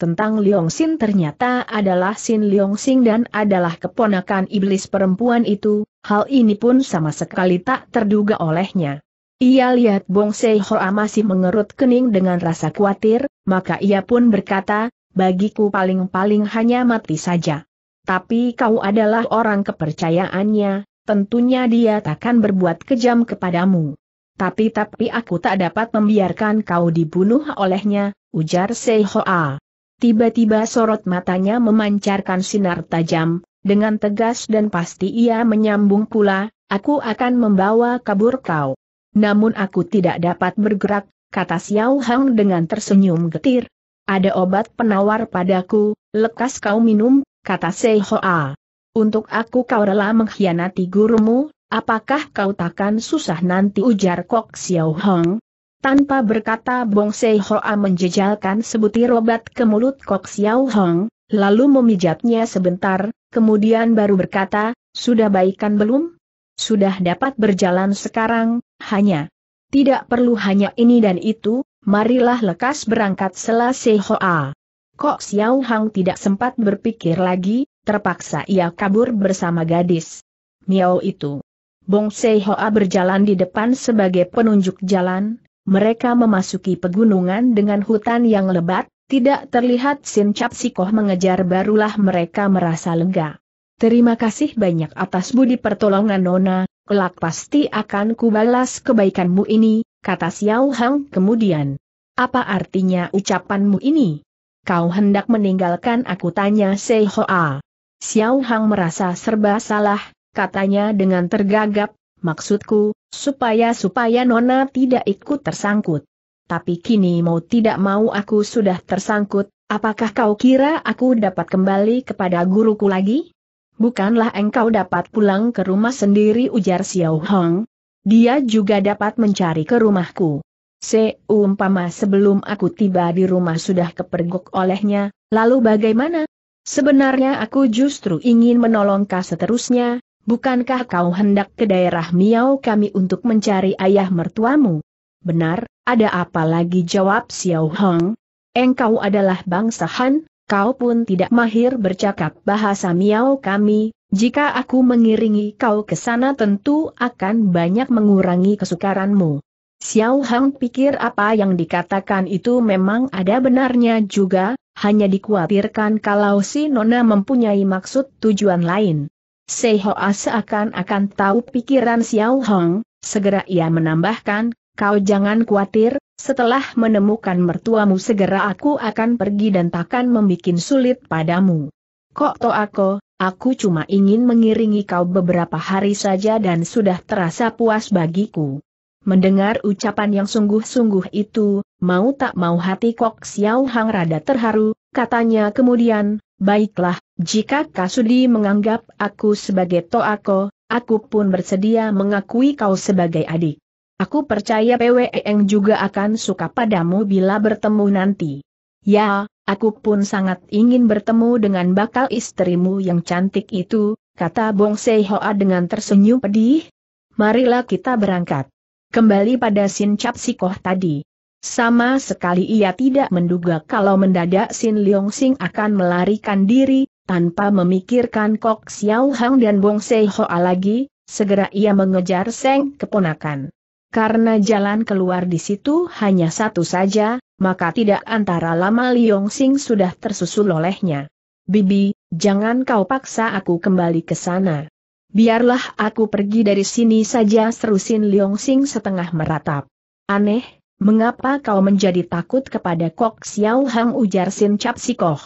Tentang Liong Sin ternyata adalah Sin Liong Sing dan adalah keponakan iblis perempuan itu, hal ini pun sama sekali tak terduga olehnya. Ia lihat Bong Sei Hoa masih mengerut kening dengan rasa khawatir, maka ia pun berkata, "Bagiku paling-paling hanya mati saja. Tapi kau adalah orang kepercayaannya, tentunya dia takkan berbuat kejam kepadamu." Tapi-tapi aku tak dapat membiarkan kau dibunuh olehnya," ujar Sei Hoa. Tiba-tiba sorot matanya memancarkan sinar tajam, dengan tegas dan pasti ia menyambung pula, "Aku akan membawa kabur kau." "Namun aku tidak dapat bergerak," kata Xiao Hang dengan tersenyum getir. "Ada obat penawar padaku, lekas kau minum," kata Sei Hoa. "Untuk aku kau rela mengkhianati gurumu, apakah kau takkan susah nanti?" ujar Kok Xiao Hang. Tanpa berkata Bong Sei Hoa menjejalkan sebutir obat ke mulut Kok Xiao Hang, lalu memijatnya sebentar, kemudian baru berkata, "Sudah baikan belum? Sudah dapat berjalan sekarang, hanya. Tidak perlu hanya ini dan itu. Marilah lekas berangkat," sela Sei Hoa. Kok Xiao Hang tidak sempat berpikir lagi, terpaksa ia kabur bersama gadis Miao itu. Bong Sei Hoa berjalan di depan sebagai penunjuk jalan. Mereka memasuki pegunungan dengan hutan yang lebat, tidak terlihat Sin Cap Sikoh mengejar, barulah mereka merasa lega. "Terima kasih banyak atas budi pertolongan Nona, kelak pasti akan kubalas kebaikanmu ini," kata Xiao Hang kemudian. "Apa artinya ucapanmu ini? Kau hendak meninggalkan aku?" tanya Sei Hoa. Xiao Hang merasa serba salah, katanya dengan tergagap, "Maksudku, supaya-supaya Nona tidak ikut tersangkut. Tapi kini mau tidak mau aku sudah tersangkut, apakah kau kira aku dapat kembali kepada guruku lagi?" "Bukanlah engkau dapat pulang ke rumah sendiri," ujar Xiao Hang. "Dia juga dapat mencari ke rumahku. Seumpama sebelum aku tiba di rumah sudah kepergok olehnya, lalu bagaimana? Sebenarnya aku justru ingin menolong kau seterusnya, bukankah kau hendak ke daerah Miao kami untuk mencari ayah mertuamu?" "Benar, ada apa lagi?" jawab Xiao Hang. "Engkau adalah bangsa Han, kau pun tidak mahir bercakap bahasa Miao kami. Jika aku mengiringi kau ke sana tentu akan banyak mengurangi kesukaranmu." Xiao Hang pikir apa yang dikatakan itu memang ada benarnya juga, hanya dikhawatirkan kalau si Nona mempunyai maksud tujuan lain. Sei Hoa seakan-akan tahu pikiran Xiao Hang, segera ia menambahkan, "Kau jangan khawatir, setelah menemukan mertuamu segera aku akan pergi dan takkan membikin sulit padamu." "Kok To aku? Aku cuma ingin mengiringi kau beberapa hari saja dan sudah terasa puas bagiku." Mendengar ucapan yang sungguh-sungguh itu, mau tak mau hati Kok Xiao Hang rada terharu, katanya kemudian, "Baiklah, jika kau sudi menganggap aku sebagai To aku, aku pun bersedia mengakui kau sebagai adik." Aku percaya P W Eng juga akan suka padamu bila bertemu nanti. Ya, aku pun sangat ingin bertemu dengan bakal istrimu yang cantik itu, kata Bong Sehoa dengan tersenyum pedih. Marilah kita berangkat. Kembali pada Sin Cap Sikoh tadi. Sama sekali ia tidak menduga kalau mendadak Sin Leong Sing akan melarikan diri, tanpa memikirkan Kok Xiao Hang dan Bong Sehoa lagi, segera ia mengejar Seng keponakan. Karena jalan keluar di situ hanya satu saja, maka tidak antara lama Leong Sing sudah tersusul olehnya. Bibi, jangan kau paksa aku kembali ke sana. Biarlah aku pergi dari sini saja, seru Sin Leong Sing setengah meratap. Aneh, mengapa kau menjadi takut kepada Kok Xiao Hang, ujar Sin Cap Sikoh.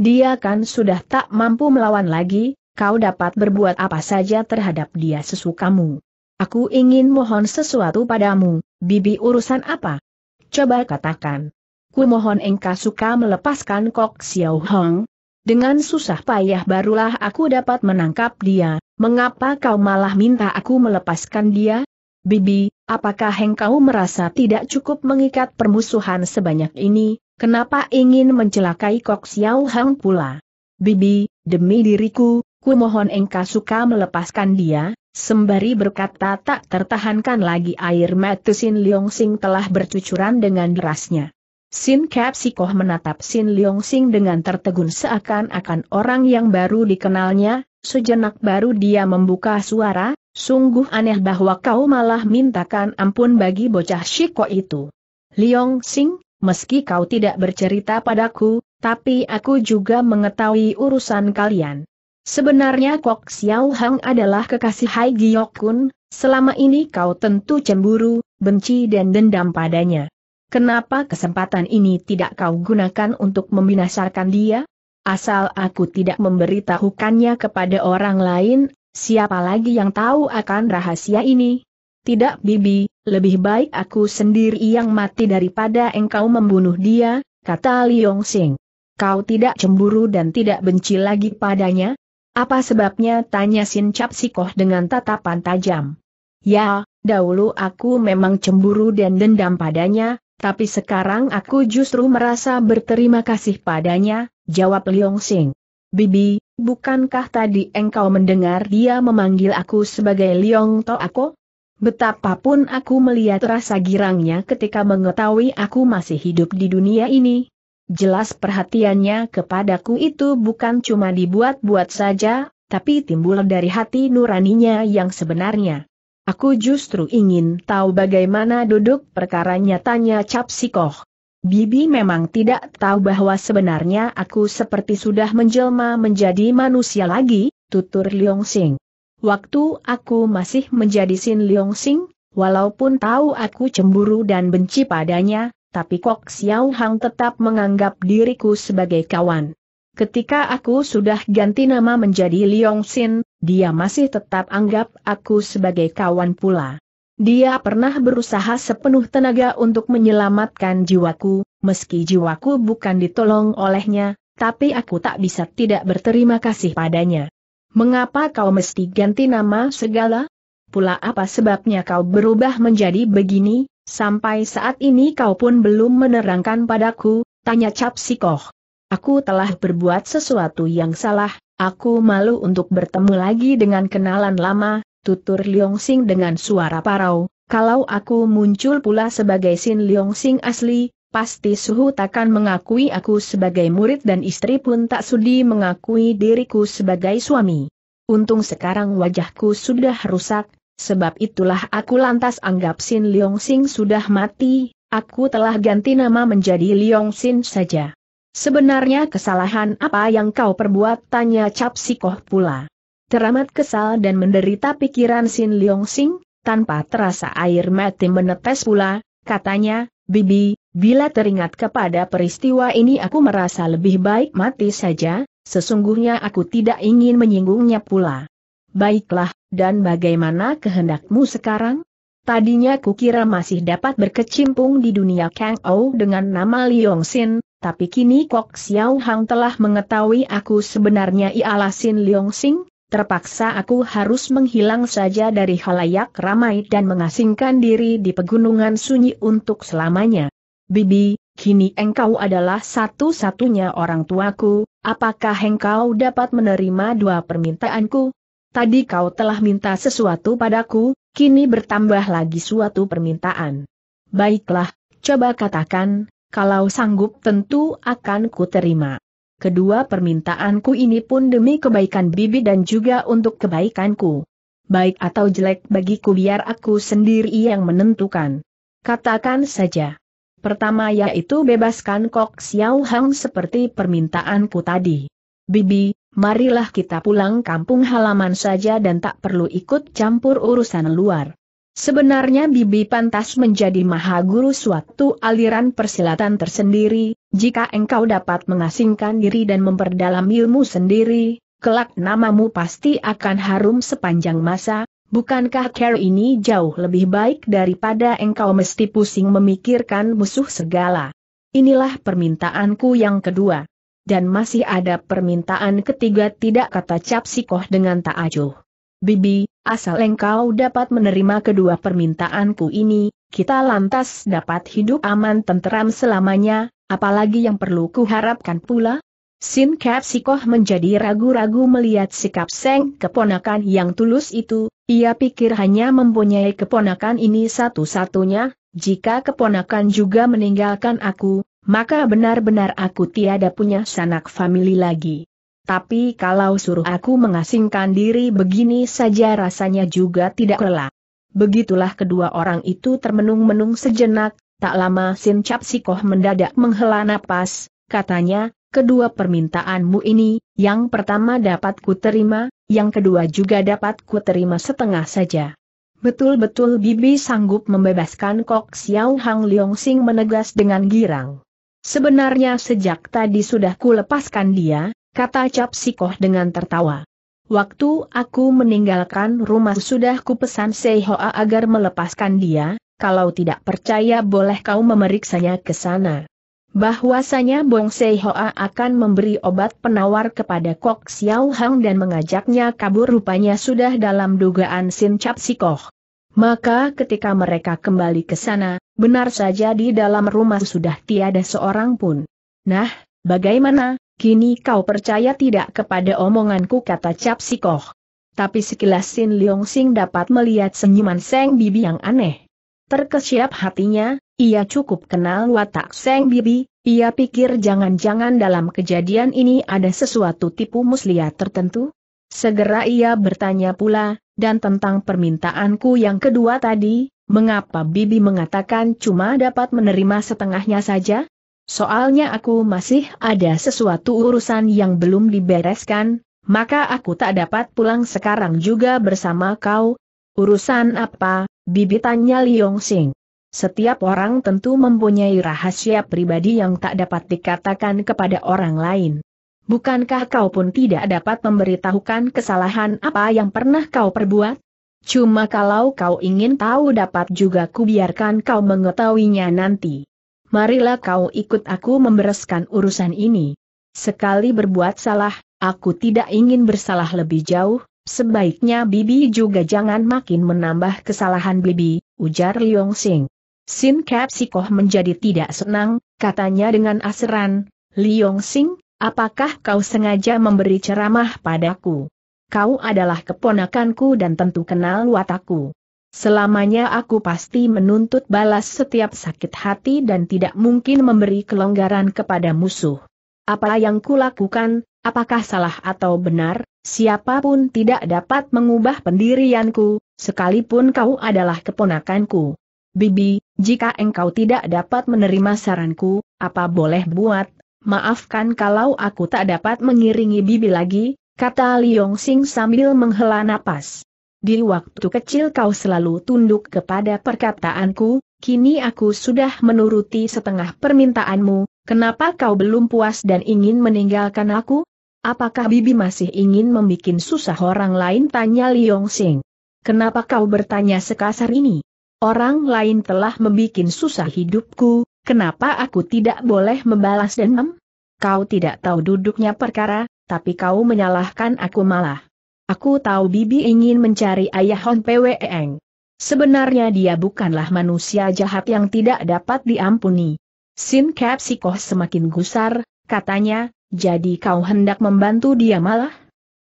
Dia kan sudah tak mampu melawan lagi, kau dapat berbuat apa saja terhadap dia sesukamu. Aku ingin mohon sesuatu padamu, Bibi. Urusan apa? Coba katakan. Ku mohon engkau suka melepaskan Kok Xiao Hang. Dengan susah payah barulah aku dapat menangkap dia. Mengapa kau malah minta aku melepaskan dia? Bibi, apakah engkau merasa tidak cukup mengikat permusuhan sebanyak ini? Kenapa ingin mencelakai Kok Xiao Hang pula? Bibi, demi diriku, ku mohon engkau suka melepaskan dia. Sembari berkata tak tertahankan lagi air mata Sin Leong Sing telah bercucuran dengan derasnya. Sin Cap Sikoh menatap Sin Leong Sing dengan tertegun seakan-akan orang yang baru dikenalnya. Sejenak baru dia membuka suara, sungguh aneh bahwa kau malah mintakan ampun bagi bocah Sikoh itu. Leong Sing, meski kau tidak bercerita padaku, tapi aku juga mengetahui urusan kalian. Sebenarnya Kok Xiao Hang adalah kekasih Hai Giokun, selama ini kau tentu cemburu, benci dan dendam padanya. Kenapa kesempatan ini tidak kau gunakan untuk membinasakan dia? Asal aku tidak memberitahukannya kepada orang lain, siapa lagi yang tahu akan rahasia ini? Tidak, Bibi, lebih baik aku sendiri yang mati daripada engkau membunuh dia, kata Leong Sing. Kau tidak cemburu dan tidak benci lagi padanya? Apa sebabnya, tanya Sin Cap Sikoh dengan tatapan tajam. Ya, dahulu aku memang cemburu dan dendam padanya, tapi sekarang aku justru merasa berterima kasih padanya, jawab Leong Sing. Bibi, bukankah tadi engkau mendengar dia memanggil aku sebagai Leong To Ako? Betapapun aku melihat rasa girangnya ketika mengetahui aku masih hidup di dunia ini. Jelas perhatiannya kepadaku itu bukan cuma dibuat-buat saja, tapi timbul dari hati nuraninya yang sebenarnya. Aku justru ingin tahu bagaimana duduk perkaranya, tanya Cap Sikoh. Bibi memang tidak tahu bahwa sebenarnya aku seperti sudah menjelma menjadi manusia lagi, tutur Leong Sing. Waktu aku masih menjadi Sin Leong Sing, walaupun tahu aku cemburu dan benci padanya, tapi Kok Xiao Hang tetap menganggap diriku sebagai kawan. Ketika aku sudah ganti nama menjadi Leong Sing, dia masih tetap anggap aku sebagai kawan pula. Dia pernah berusaha sepenuh tenaga untuk menyelamatkan jiwaku, meski jiwaku bukan ditolong olehnya, tapi aku tak bisa tidak berterima kasih padanya. Mengapa kau mesti ganti nama segala? Pula apa sebabnya kau berubah menjadi begini? Sampai saat ini kau pun belum menerangkan padaku, tanya Cap Sikoh. Aku telah berbuat sesuatu yang salah, aku malu untuk bertemu lagi dengan kenalan lama, tutur Leong Sing dengan suara parau. Kalau aku muncul pula sebagai Sin Leong Sing asli, pasti suhu takkan mengakui aku sebagai murid dan istri pun tak sudi mengakui diriku sebagai suami. Untung sekarang wajahku sudah rusak. Sebab itulah aku lantas anggap Sin Leong Sing sudah mati, aku telah ganti nama menjadi Leong Sing saja. Sebenarnya kesalahan apa yang kau perbuat, tanya Cap Sikoh pula. Teramat kesal dan menderita pikiran Sin Leong Sing, tanpa terasa air mata menetes pula, katanya, Bibi, bila teringat kepada peristiwa ini aku merasa lebih baik mati saja, sesungguhnya aku tidak ingin menyinggungnya pula. Baiklah, dan bagaimana kehendakmu sekarang? Tadinya kukira masih dapat berkecimpung di dunia Kang Ou dengan nama Leong Sing, tapi kini Kok Xiao Hang telah mengetahui aku sebenarnya ialah Sin Leong Sing, terpaksa aku harus menghilang saja dari halayak ramai dan mengasingkan diri di pegunungan sunyi untuk selamanya. Bibi, kini engkau adalah satu-satunya orang tuaku, apakah engkau dapat menerima dua permintaanku? Tadi kau telah minta sesuatu padaku, kini bertambah lagi suatu permintaan. Baiklah, coba katakan, kalau sanggup tentu akan kuterima. Kedua permintaanku ini pun demi kebaikan bibi dan juga untuk kebaikanku. Baik atau jelek bagiku biar aku sendiri yang menentukan. Katakan saja. Pertama yaitu bebaskan Kok Xiao Hang seperti permintaanku tadi. Bibi, marilah kita pulang kampung halaman saja dan tak perlu ikut campur urusan luar. Sebenarnya bibi pantas menjadi mahaguru suatu aliran persilatan tersendiri, jika engkau dapat mengasingkan diri dan memperdalam ilmu sendiri, kelak namamu pasti akan harum sepanjang masa, bukankah care ini jauh lebih baik daripada engkau mesti pusing memikirkan musuh segala. Inilah permintaanku yang kedua. Dan masih ada permintaan ketiga tidak kata Cap Sikoh dengan tak acuh. Bibi, asal engkau dapat menerima kedua permintaanku ini, kita lantas dapat hidup aman tenteram selamanya, apalagi yang perlu kuharapkan pula? Sin Cap Sikoh menjadi ragu-ragu melihat sikap Seng keponakan yang tulus itu, ia pikir hanya mempunyai keponakan ini satu-satunya, jika keponakan juga meninggalkan aku, maka benar-benar aku tiada punya sanak famili lagi. Tapi kalau suruh aku mengasingkan diri begini saja rasanya juga tidak rela. Begitulah kedua orang itu termenung-menung sejenak, tak lama Sin Cap Sikoh mendadak menghela napas, katanya, kedua permintaanmu ini, yang pertama dapat kuterima, yang kedua juga dapat kuterima setengah saja. Betul-betul bibi sanggup membebaskan Kok Xiao Hang Leong Sing menegas dengan girang. Sebenarnya sejak tadi sudah kulepaskan dia, kata Cap Sikoh dengan tertawa. Waktu aku meninggalkan rumah sudah kupesan Seihoa agar melepaskan dia, kalau tidak percaya boleh kau memeriksanya ke sana. Bahwasanya Bong Seihoa akan memberi obat penawar kepada Kok Xiao Hang dan mengajaknya kabur rupanya sudah dalam dugaan Sin Cap Sikoh. Maka ketika mereka kembali ke sana, benar saja di dalam rumah sudah tiada seorang pun. Nah, bagaimana? Kini kau percaya tidak kepada omonganku kata Cap Sikoh. Tapi sekilas Sin Leong Sing dapat melihat senyuman Seng Bibi yang aneh. Terkesiap hatinya, ia cukup kenal watak Seng Bibi, ia pikir jangan-jangan dalam kejadian ini ada sesuatu tipu muslihat tertentu. Segera ia bertanya pula, dan tentang permintaanku yang kedua tadi, mengapa Bibi mengatakan cuma dapat menerima setengahnya saja? Soalnya aku masih ada sesuatu urusan yang belum dibereskan, maka aku tak dapat pulang sekarang juga bersama kau. Urusan apa? Bibi tanya Leong Sing. Setiap orang tentu mempunyai rahasia pribadi yang tak dapat dikatakan kepada orang lain. Bukankah kau pun tidak dapat memberitahukan kesalahan apa yang pernah kau perbuat? Cuma kalau kau ingin tahu dapat juga kubiarkan kau mengetahuinya nanti. Marilah kau ikut aku membereskan urusan ini. Sekali berbuat salah, aku tidak ingin bersalah lebih jauh, sebaiknya bibi juga jangan makin menambah kesalahan bibi, ujar Leong Sing. Sin Cap Sikoh menjadi tidak senang, katanya dengan aseran, Leong Sing, apakah kau sengaja memberi ceramah padaku? Kau adalah keponakanku dan tentu kenal watakku. Selamanya aku pasti menuntut balas setiap sakit hati dan tidak mungkin memberi kelonggaran kepada musuh. Apa yang kulakukan, apakah salah atau benar, siapapun tidak dapat mengubah pendirianku, sekalipun kau adalah keponakanku. Bibi, jika engkau tidak dapat menerima saranku, apa boleh buat, maafkan kalau aku tak dapat mengiringi bibi lagi, kata Leong Sing sambil menghela napas. Di waktu kecil kau selalu tunduk kepada perkataanku, kini aku sudah menuruti setengah permintaanmu, kenapa kau belum puas dan ingin meninggalkan aku? Apakah bibi masih ingin membuat susah orang lain tanya Leong Sing. Kenapa kau bertanya sekasar ini? Orang lain telah membuat susah hidupku, kenapa aku tidak boleh membalas dendam? Kau tidak tahu duduknya perkara, tapi kau menyalahkan aku malah. Aku tahu Bibi ingin mencari ayah Hon Pweng. Sebenarnya dia bukanlah manusia jahat yang tidak dapat diampuni. Sin Kap Sikoh semakin gusar, katanya, jadi kau hendak membantu dia malah?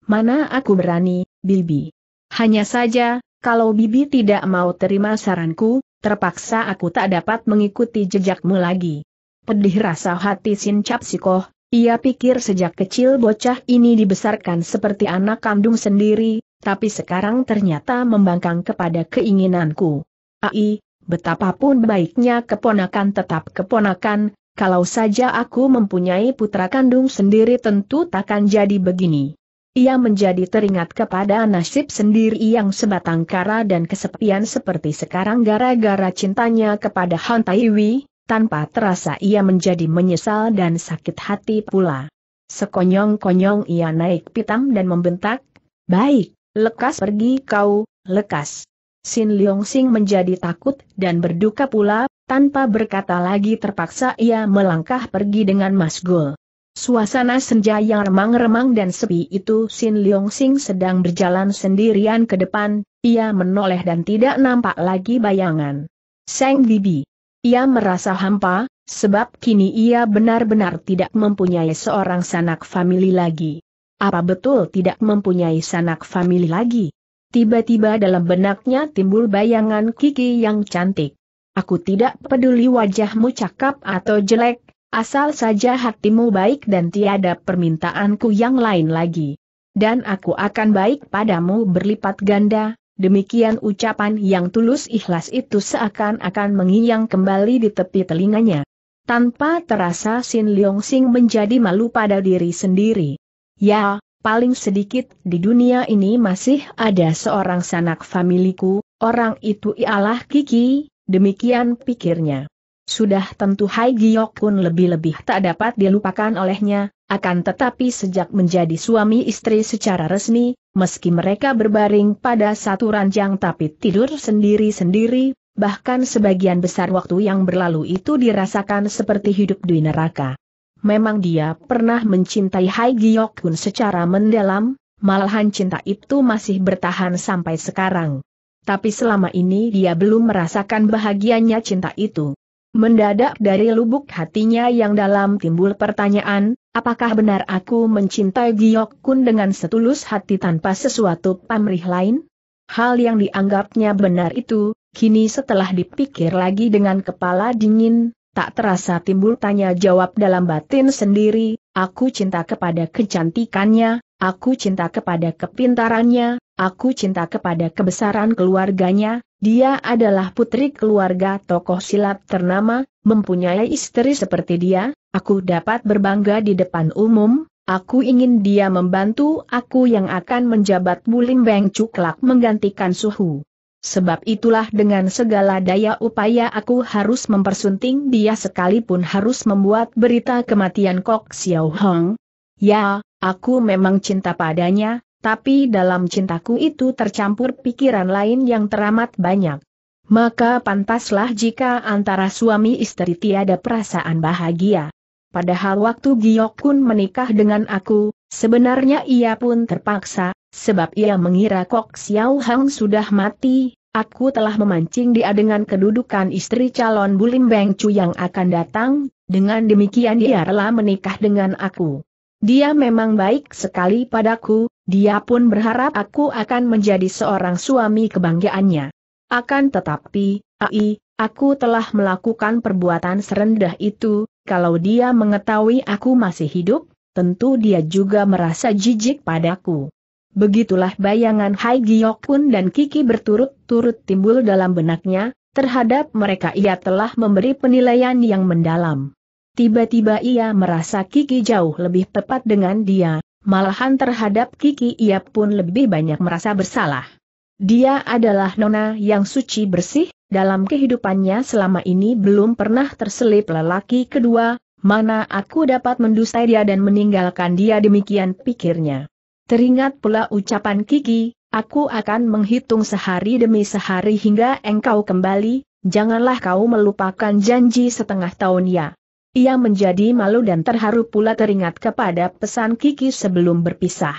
Mana aku berani, Bibi. Hanya saja, kalau Bibi tidak mau terima saranku, terpaksa aku tak dapat mengikuti jejakmu lagi. Pedih rasa hati Sin Kap Sikoh. Ia pikir sejak kecil bocah ini dibesarkan seperti anak kandung sendiri, tapi sekarang ternyata membangkang kepada keinginanku. Ai, betapapun baiknya keponakan tetap keponakan, kalau saja aku mempunyai putra kandung sendiri tentu takkan jadi begini. Ia menjadi teringat kepada nasib sendiri yang sebatang kara dan kesepian seperti sekarang gara-gara cintanya kepada Han Taiwi. Tanpa terasa ia menjadi menyesal dan sakit hati pula. Sekonyong-konyong ia naik pitam dan membentak, "Baik, lekas pergi kau, lekas." Sin Leong Sing menjadi takut dan berduka pula, tanpa berkata lagi terpaksa ia melangkah pergi dengan masgul. Suasana senja yang remang-remang dan sepi itu Sin Leong Sing sedang berjalan sendirian ke depan, ia menoleh dan tidak nampak lagi bayangan Sang Bibi. Ia merasa hampa, sebab kini ia benar-benar tidak mempunyai seorang sanak famili lagi. Apa betul tidak mempunyai sanak famili lagi? Tiba-tiba dalam benaknya timbul bayangan Kiki yang cantik. Aku tidak peduli wajahmu cakap atau jelek, asal saja hatimu baik dan tiada permintaanku yang lain lagi. Dan aku akan baik padamu berlipat ganda. Demikian ucapan yang tulus ikhlas itu seakan-akan mengiang kembali di tepi telinganya. Tanpa terasa Sin Leong Sing menjadi malu pada diri sendiri. Ya, paling sedikit di dunia ini masih ada seorang sanak familiku, orang itu ialah Kiki, demikian pikirnya. Sudah tentu Hai Giok Kun lebih-lebih tak dapat dilupakan olehnya, akan tetapi sejak menjadi suami istri secara resmi, meski mereka berbaring pada satu ranjang tapi tidur sendiri-sendiri, bahkan sebagian besar waktu yang berlalu itu dirasakan seperti hidup di neraka. Memang dia pernah mencintai Hai Giok Kun secara mendalam, malahan cinta itu masih bertahan sampai sekarang. Tapi selama ini dia belum merasakan bahagianya cinta itu. Mendadak dari lubuk hatinya yang dalam timbul pertanyaan, apakah benar aku mencintai Giok Kun dengan setulus hati tanpa sesuatu pamrih lain? Hal yang dianggapnya benar itu, kini setelah dipikir lagi dengan kepala dingin, tak terasa timbul tanya jawab dalam batin sendiri, aku cinta kepada kecantikannya, aku cinta kepada kepintarannya, aku cinta kepada kebesaran keluarganya. Dia adalah putri keluarga tokoh silat ternama, mempunyai istri seperti dia, aku dapat berbangga di depan umum, aku ingin dia membantu aku yang akan menjabat Bulim Beng Cuklak menggantikan Suhu. Sebab itulah dengan segala daya upaya aku harus mempersunting dia sekalipun harus membuat berita kematian Kok Xiao Hong. Ya, aku memang cinta padanya. Tapi dalam cintaku itu tercampur pikiran lain yang teramat banyak. Maka pantaslah jika antara suami istri tiada perasaan bahagia. Padahal waktu Giok Kun menikah dengan aku, sebenarnya ia pun terpaksa, sebab ia mengira Kok Xiao Hang sudah mati. Aku telah memancing dia dengan kedudukan istri calon Bulim Beng Cu yang akan datang, dengan demikian ia rela menikah dengan aku. Dia memang baik sekali padaku, dia pun berharap aku akan menjadi seorang suami kebanggaannya. Akan tetapi, ai, aku telah melakukan perbuatan serendah itu, kalau dia mengetahui aku masih hidup, tentu dia juga merasa jijik padaku. Begitulah bayangan Hai Giok Kun dan Kiki berturut-turut timbul dalam benaknya, terhadap mereka ia telah memberi penilaian yang mendalam. Tiba-tiba ia merasa Kiki jauh lebih tepat dengan dia, malahan terhadap Kiki ia pun lebih banyak merasa bersalah. Dia adalah nona yang suci bersih, dalam kehidupannya selama ini belum pernah terselip lelaki kedua, mana aku dapat mendustai dia dan meninggalkan dia demikian pikirnya. Teringat pula ucapan Kiki, aku akan menghitung sehari demi sehari hingga engkau kembali, janganlah kau melupakan janji setengah tahun ya. Ia menjadi malu dan terharu pula teringat kepada pesan Kiki sebelum berpisah.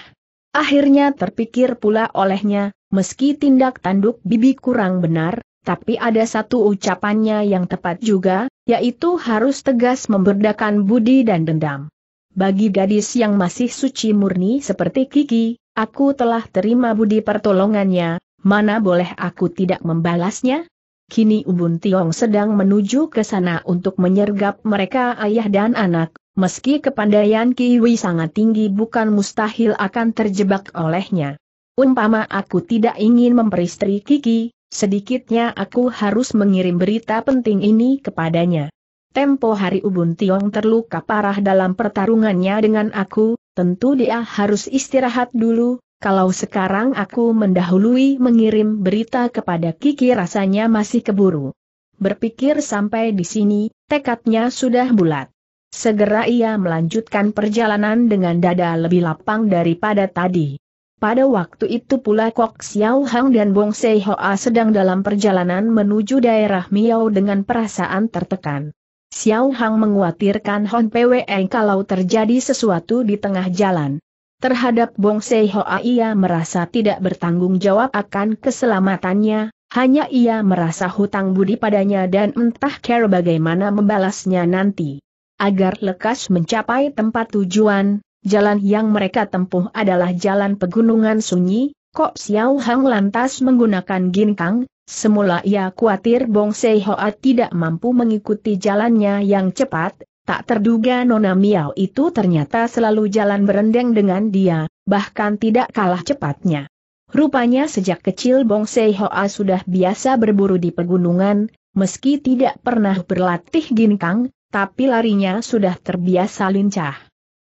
Akhirnya terpikir pula olehnya, meski tindak tanduk bibi kurang benar, tapi ada satu ucapannya yang tepat juga, yaitu harus tegas memberdakan budi dan dendam. Bagi gadis yang masih suci murni seperti Kiki, aku telah terima budi pertolongannya, mana boleh aku tidak membalasnya? Kini Ubun Tiong sedang menuju ke sana untuk menyergap mereka ayah dan anak, meski kepandaian Kiwi sangat tinggi bukan mustahil akan terjebak olehnya. Umpama aku tidak ingin memperistri Kiki, sedikitnya aku harus mengirim berita penting ini kepadanya. Tempo hari Ubun Tiong terluka parah dalam pertarungannya dengan aku, tentu dia harus istirahat dulu. Kalau sekarang aku mendahului mengirim berita kepada Kiki rasanya masih keburu. Berpikir sampai di sini, tekadnya sudah bulat. Segera ia melanjutkan perjalanan dengan dada lebih lapang daripada tadi. Pada waktu itu pula Kok Xiao Hang dan Bong Se Hoa sedang dalam perjalanan menuju daerah Miao dengan perasaan tertekan. Xiao Hang mengkhawatirkan Hon Pwe kalau terjadi sesuatu di tengah jalan. Terhadap Bong Se Hoa ia merasa tidak bertanggung jawab akan keselamatannya, hanya ia merasa hutang budi padanya dan entah care bagaimana membalasnya nanti. Agar lekas mencapai tempat tujuan, jalan yang mereka tempuh adalah jalan pegunungan sunyi. Kok Xiao Hang lantas menggunakan ginkang. Semula ia khawatir Bong Se Hoa tidak mampu mengikuti jalannya yang cepat. Tak terduga Nona Miao itu ternyata selalu jalan berendeng dengan dia, bahkan tidak kalah cepatnya. Rupanya sejak kecil Bong Se Hoa sudah biasa berburu di pegunungan, meski tidak pernah berlatih ginkang, tapi larinya sudah terbiasa lincah.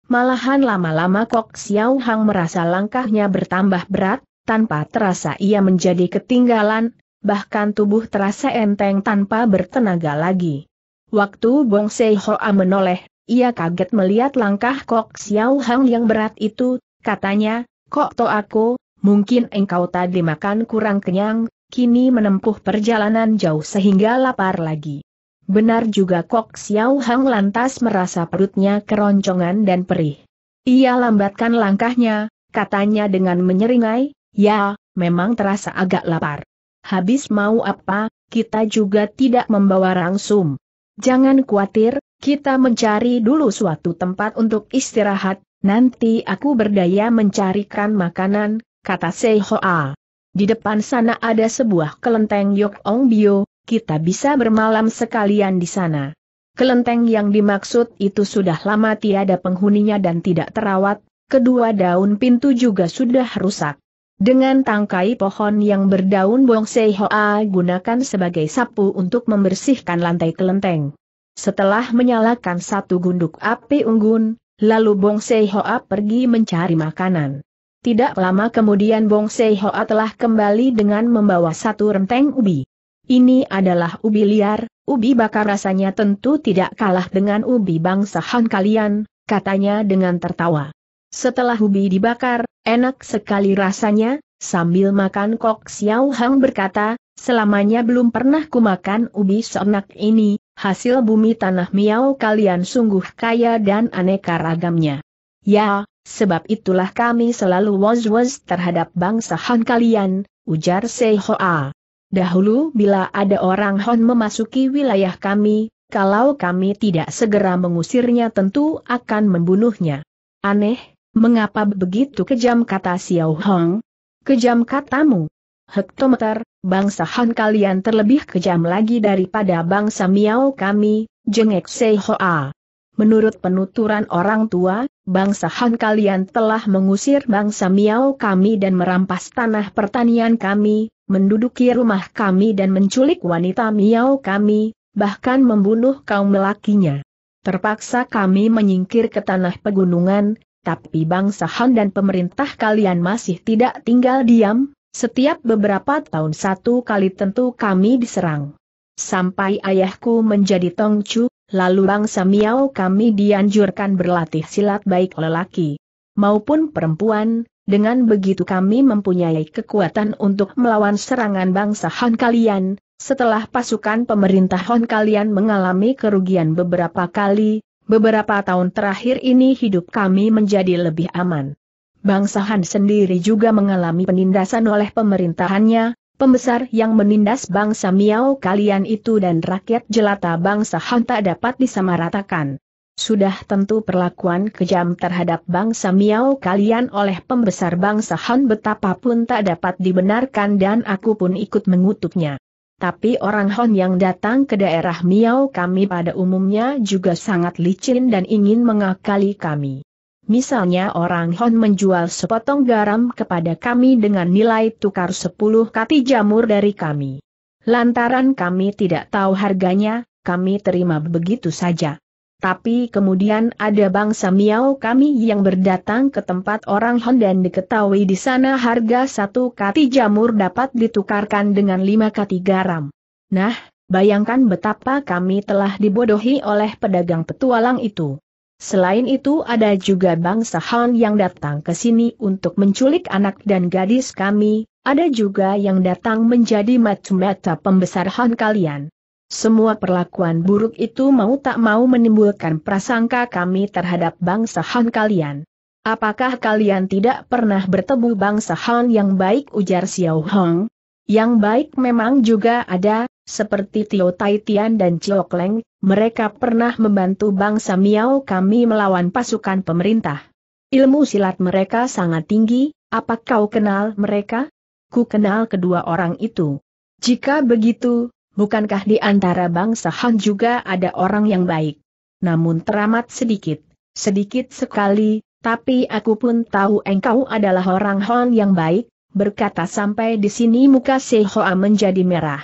Malahan lama-lama Kok Xiao Hang merasa langkahnya bertambah berat, tanpa terasa ia menjadi ketinggalan, bahkan tubuh terasa enteng tanpa bertenaga lagi. Waktu Bong Se Hoa menoleh, ia kaget melihat langkah Kok Xiao Hang yang berat itu, katanya, "Kok to aku, mungkin engkau tadi makan kurang kenyang, kini menempuh perjalanan jauh sehingga lapar lagi." Benar juga Kok Xiao Hang lantas merasa perutnya keroncongan dan perih. Ia lambatkan langkahnya, katanya dengan menyeringai, "Ya, memang terasa agak lapar. Habis mau apa, kita juga tidak membawa rangsum. Jangan khawatir, kita mencari dulu suatu tempat untuk istirahat, nanti aku berdaya mencarikan makanan," kata Se Hoa. "Di depan sana ada sebuah kelenteng Yok Ong Bio. Kita bisa bermalam sekalian di sana." Kelenteng yang dimaksud itu sudah lama tiada penghuninya dan tidak terawat, kedua daun pintu juga sudah rusak. Dengan tangkai pohon yang berdaun Bong Se Hoa gunakan sebagai sapu untuk membersihkan lantai kelenteng. Setelah menyalakan satu gunduk api unggun, lalu Bong Se Hoa pergi mencari makanan. Tidak lama kemudian Bong Se Hoa telah kembali dengan membawa satu renteng ubi. Ini adalah ubi liar, ubi bakar rasanya tentu tidak kalah dengan ubi bangsa Han kalian, katanya dengan tertawa. Setelah ubi dibakar, enak sekali rasanya. Sambil makan Kok Xiao Hang berkata, "Selamanya belum pernah kumakan ubi seenak ini, hasil bumi tanah Miao kalian sungguh kaya dan aneka ragamnya. Ya, sebab itulah kami selalu was-was terhadap bangsa Han kalian," ujar Se Hoa. "Dahulu bila ada orang Hon memasuki wilayah kami, kalau kami tidak segera mengusirnya tentu akan membunuhnya." "Aneh, mengapa begitu kejam?" kata Xiao Hong. "Kejam katamu? Hektometer, bangsa Han kalian terlebih kejam lagi daripada bangsa Miao kami," jengek Se Hoa. "Menurut penuturan orang tua, bangsa Han kalian telah mengusir bangsa Miao kami dan merampas tanah pertanian kami, menduduki rumah kami dan menculik wanita Miao kami, bahkan membunuh kaum lelakinya. Terpaksa kami menyingkir ke tanah pegunungan, tapi bangsa Han dan pemerintah kalian masih tidak tinggal diam, setiap beberapa tahun satu kali tentu kami diserang. Sampai ayahku menjadi Tongcu, lalu bangsa Miao kami dianjurkan berlatih silat baik lelaki maupun perempuan. Dengan begitu kami mempunyai kekuatan untuk melawan serangan bangsa Han kalian. Setelah pasukan pemerintah Han kalian mengalami kerugian beberapa kali, beberapa tahun terakhir ini hidup kami menjadi lebih aman. Bangsa Han sendiri juga mengalami penindasan oleh pemerintahannya, pembesar yang menindas bangsa Miao kalian itu dan rakyat jelata bangsa Han tak dapat disamaratakan. Sudah tentu perlakuan kejam terhadap bangsa Miao kalian oleh pembesar bangsa Han betapapun tak dapat dibenarkan dan aku pun ikut mengutuknya. Tapi orang Han yang datang ke daerah Miao kami pada umumnya juga sangat licin dan ingin mengakali kami. Misalnya orang Han menjual sepotong garam kepada kami dengan nilai tukar sepuluh kati jamur dari kami. Lantaran kami tidak tahu harganya, kami terima begitu saja. Tapi kemudian ada bangsa Miao kami yang berdatang ke tempat orang Han dan diketahui di sana harga satu kati jamur dapat ditukarkan dengan lima kati garam. Nah, bayangkan betapa kami telah dibodohi oleh pedagang petualang itu. Selain itu ada juga bangsa Han yang datang ke sini untuk menculik anak dan gadis kami, ada juga yang datang menjadi mata-mata pembesar Han kalian. Semua perlakuan buruk itu mau tak mau menimbulkan prasangka kami terhadap bangsa Han kalian. Apakah kalian tidak pernah bertemu bangsa Han yang baik, ujar Xiao Hong? Yang baik memang juga ada, seperti Tio Tai Tian dan Ciok Leng, mereka pernah membantu bangsa Miao kami melawan pasukan pemerintah. Ilmu silat mereka sangat tinggi, apa kau kenal mereka? Ku kenal kedua orang itu. Jika begitu, bukankah di antara bangsa Han juga ada orang yang baik? Namun teramat sedikit, sedikit sekali, tapi aku pun tahu engkau adalah orang Han yang baik, berkata sampai di sini muka Se Hoa menjadi merah.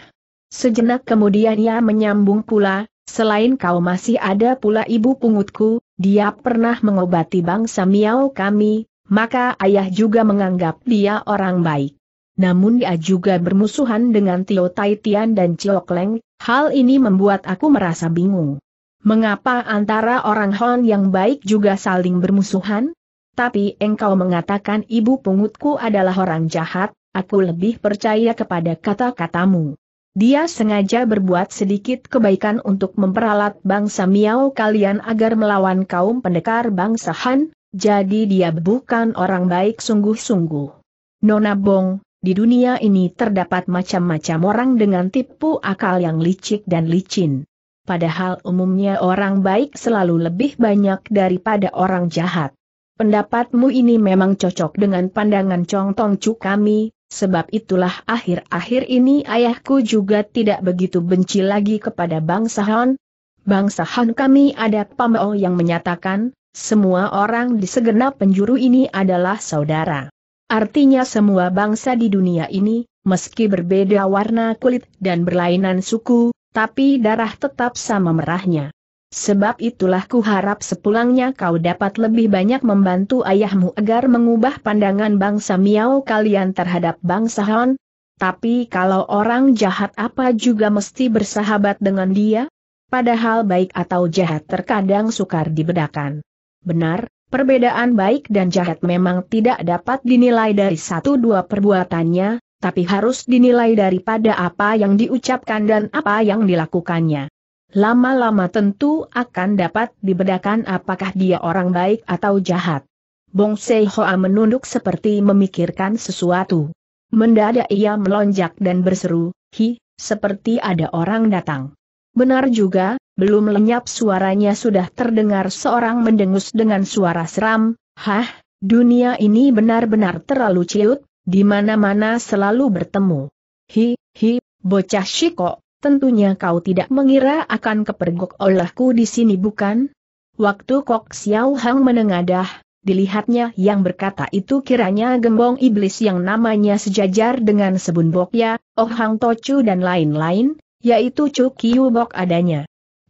Sejenak kemudian ia menyambung pula, selain kau masih ada pula ibu pungutku, dia pernah mengobati bangsa Miao kami, maka ayah juga menganggap dia orang baik. Namun dia juga bermusuhan dengan Tio Tai Tian dan Ciok Leng, hal ini membuat aku merasa bingung. Mengapa antara orang Han yang baik juga saling bermusuhan? Tapi engkau mengatakan ibu pungutku adalah orang jahat, aku lebih percaya kepada kata-katamu. Dia sengaja berbuat sedikit kebaikan untuk memperalat bangsa Miao kalian agar melawan kaum pendekar bangsa Han, jadi dia bukan orang baik sungguh-sungguh. Nona Bong, di dunia ini terdapat macam-macam orang dengan tipu akal yang licik dan licin. Padahal umumnya orang baik selalu lebih banyak daripada orang jahat. Pendapatmu ini memang cocok dengan pandangan Chong Tong Chu kami. Sebab itulah akhir-akhir ini ayahku juga tidak begitu benci lagi kepada bangsa Han. Bangsa Han kami ada pamao yang menyatakan, semua orang di segenap penjuru ini adalah saudara. Artinya semua bangsa di dunia ini, meski berbeda warna kulit dan berlainan suku, tapi darah tetap sama merahnya. Sebab itulah ku harap sepulangnya kau dapat lebih banyak membantu ayahmu agar mengubah pandangan bangsa Miao kalian terhadap bangsa Han. Tapi kalau orang jahat apa juga mesti bersahabat dengan dia? Padahal baik atau jahat terkadang sukar dibedakan. Benar, perbedaan baik dan jahat memang tidak dapat dinilai dari satu dua perbuatannya, tapi harus dinilai daripada apa yang diucapkan dan apa yang dilakukannya. Lama-lama tentu akan dapat dibedakan apakah dia orang baik atau jahat. Bong Se Hoa menunduk seperti memikirkan sesuatu. Mendadak ia melonjak dan berseru, "Hi, seperti ada orang datang." Benar juga, belum lenyap suaranya sudah terdengar seorang mendengus dengan suara seram, "Hah, dunia ini benar-benar terlalu ciut, di mana-mana selalu bertemu." "Hi, hi, bocah Shiko. Tentunya kau tidak mengira akan kepergok olehku di sini bukan?" Waktu Kok Xiao Hang menengadah, dilihatnya yang berkata itu kiranya gembong iblis yang namanya sejajar dengan Sebun Bokya, Oh Hang Tochu dan lain-lain, yaitu Chu Kiu Bok adanya.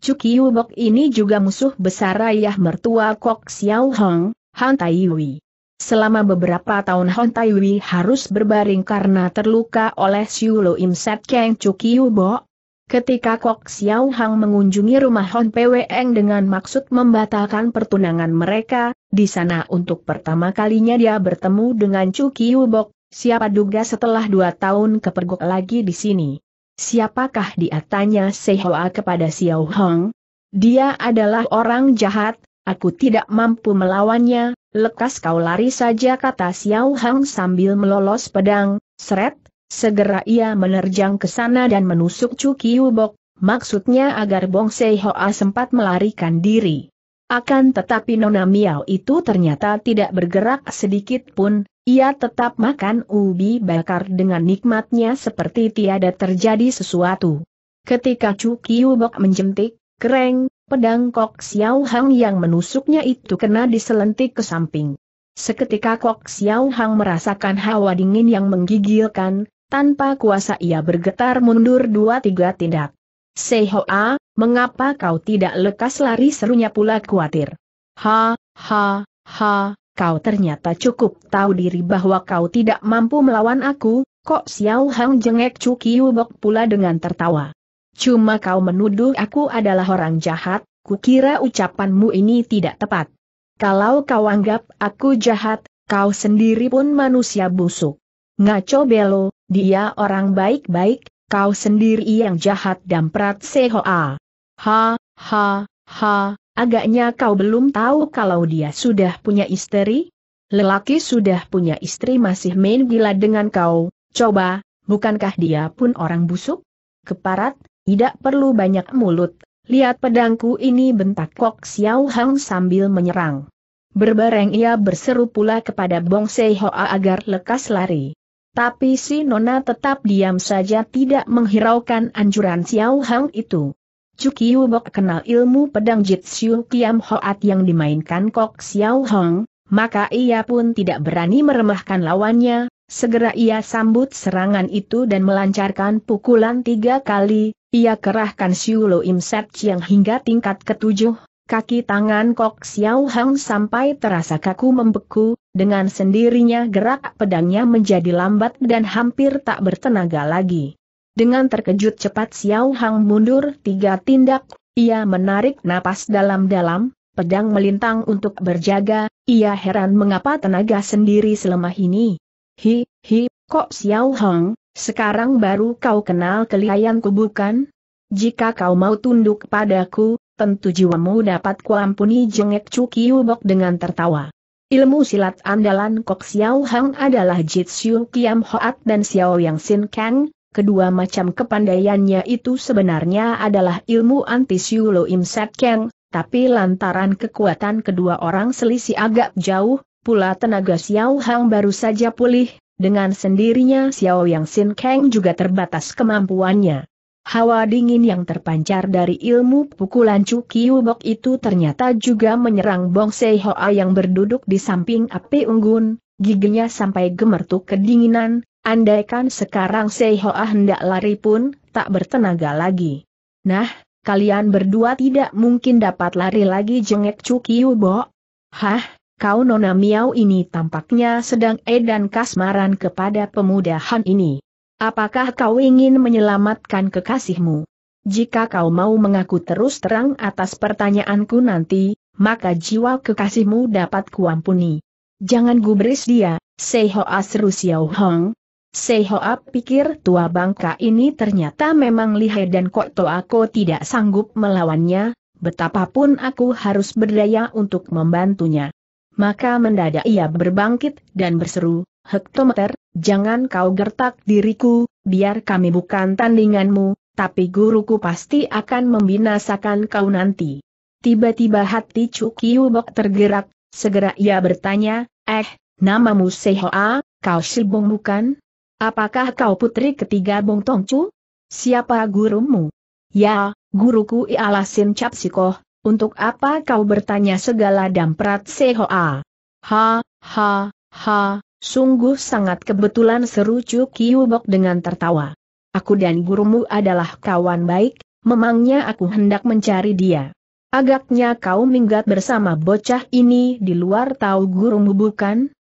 Chu Kiu Bok ini juga musuh besar ayah mertua Kok Xiao Hang, Han Taiwi. Selama beberapa tahun Han Taiwi harus berbaring karena terluka oleh Siu Lo Im Set Kang Chu Kiu Bok. Ketika Kok Xiao Hang mengunjungi rumah Han Pweng dengan maksud membatalkan pertunangan mereka, di sana untuk pertama kalinya dia bertemu dengan Chu Kiu Bok, siapa duga setelah dua tahun kepergok lagi di sini. "Siapakah dia?" tanya Se Hoa kepada Xiao Hang. "Dia adalah orang jahat, aku tidak mampu melawannya, Lekas kau lari saja, kata Xiao Hang sambil melolos pedang. Seret, segera ia menerjang ke sana dan menusuk Chu Kiu Bok, maksudnya agar Bong Sei Hoa sempat melarikan diri. Akan tetapi Nona Miao itu ternyata tidak bergerak sedikit pun, ia tetap makan ubi bakar dengan nikmatnya seperti tiada terjadi sesuatu. Ketika Chu Kiu Bok menjentik, kereng, pedang Kok Xiao Hang yang menusuknya itu kena diselentik ke samping. Seketika Kok Xiao Hang merasakan hawa dingin yang menggigilkan, tanpa kuasa ia bergetar mundur dua tiga tindak. Sei Hoa, mengapa kau tidak lekas lari, serunya pula khawatir. Ha, ha, ha, kau ternyata cukup tahu diri bahwa kau tidak mampu melawan aku, Kok Xiao Hang jengek Chu Kiu Bok pula dengan tertawa. Cuma kau menuduh aku adalah orang jahat, kukira ucapanmu ini tidak tepat. Kalau kau anggap aku jahat, kau sendiri pun manusia busuk. Ngaco belo, dia orang baik-baik. Kau sendiri yang jahat, damprat Sei Hoa. Ha, ha, ha, agaknya kau belum tahu kalau dia sudah punya istri? Lelaki sudah punya istri masih main gila dengan kau, coba, bukankah dia pun orang busuk? Keparat, tidak perlu banyak mulut, lihat pedangku ini, bentak Kok Xiao Hang sambil menyerang. Berbareng ia berseru pula kepada Bong Sei Hoa agar lekas lari. Tapi si Nona tetap diam saja, tidak menghiraukan anjuran Xiao Hang itu. Chu Kiu Bok kenal ilmu pedang Jitsu Kiam Hoat yang dimainkan Kok Xiao Hang, maka ia pun tidak berani meremehkan lawannya. Segera ia sambut serangan itu dan melancarkan pukulan tiga kali. Ia kerahkan Siu Lo Im Set yang hingga tingkat ketujuh. Kaki tangan Kok Xiao Hang sampai terasa kaku membeku, dengan sendirinya gerak pedangnya menjadi lambat dan hampir tak bertenaga lagi. Dengan terkejut cepat Xiao Hang mundur tiga tindak, ia menarik napas dalam-dalam, pedang melintang untuk berjaga, ia heran mengapa tenaga sendiri selemah ini. Hi, hi, Kok Xiao Hang, sekarang baru kau kenal kelihayanku bukan? Jika kau mau tunduk padaku, tentu jiwamu dapat kuampuni, jengek Chu Kiu Bok dengan tertawa. Ilmu silat andalan Kok Xiao Hang adalah Jitsu Kiam Hoat dan Xiao Yang Sin Kang. Kedua macam kepandaiannya itu sebenarnya adalah ilmu anti Siu Lo Im Set Kang, tapi lantaran kekuatan kedua orang selisih agak jauh, pula tenaga Xiao Hang baru saja pulih, dengan sendirinya Xiao Yang Sin Kang juga terbatas kemampuannya. Hawa dingin yang terpancar dari ilmu pukulan Chu Kiu Bok itu ternyata juga menyerang Bong Sei Hoa yang berduduk di samping api unggun, giginya sampai gemertuk kedinginan, andaikan sekarang Sei Hoa hendak lari pun, tak bertenaga lagi. Nah, kalian berdua tidak mungkin dapat lari lagi, jengek Chu Kiu Bok. Hah, kau Nona Miao ini tampaknya sedang edan kasmaran kepada pemuda Han ini. Apakah kau ingin menyelamatkan kekasihmu? Jika kau mau mengaku terus terang atas pertanyaanku nanti, maka jiwa kekasihmu dapat kuampuni. Jangan gubris dia, Sei Hoa, seru Xiao Hang. Sei Hoa pikir tua bangka ini ternyata memang lihai dan kok to aku tidak sanggup melawannya, betapapun aku harus berdaya untuk membantunya. Maka mendadak ia berbangkit dan berseru, Hektometer, jangan kau gertak diriku, biar kami bukan tandinganmu, tapi guruku pasti akan membinasakan kau nanti. Tiba-tiba hati Chu Kiu Bok tergerak, segera ia bertanya, eh, namamu Sei Hoa, kau si Bong bukan? Apakah kau putri ketiga Bong Tongcu? Siapa gurumu? Ya, guruku ialah Sin Cap Sikoh. Untuk apa kau bertanya segala, damprat Sei Hoa? Ha, ha, ha, sungguh sangat kebetulan, seru Chu Kiu Bok dengan tertawa. Aku dan gurumu adalah kawan baik, memangnya aku hendak mencari dia. Agaknya kau minggat bersama bocah ini di luar, tahu gurumu bukan?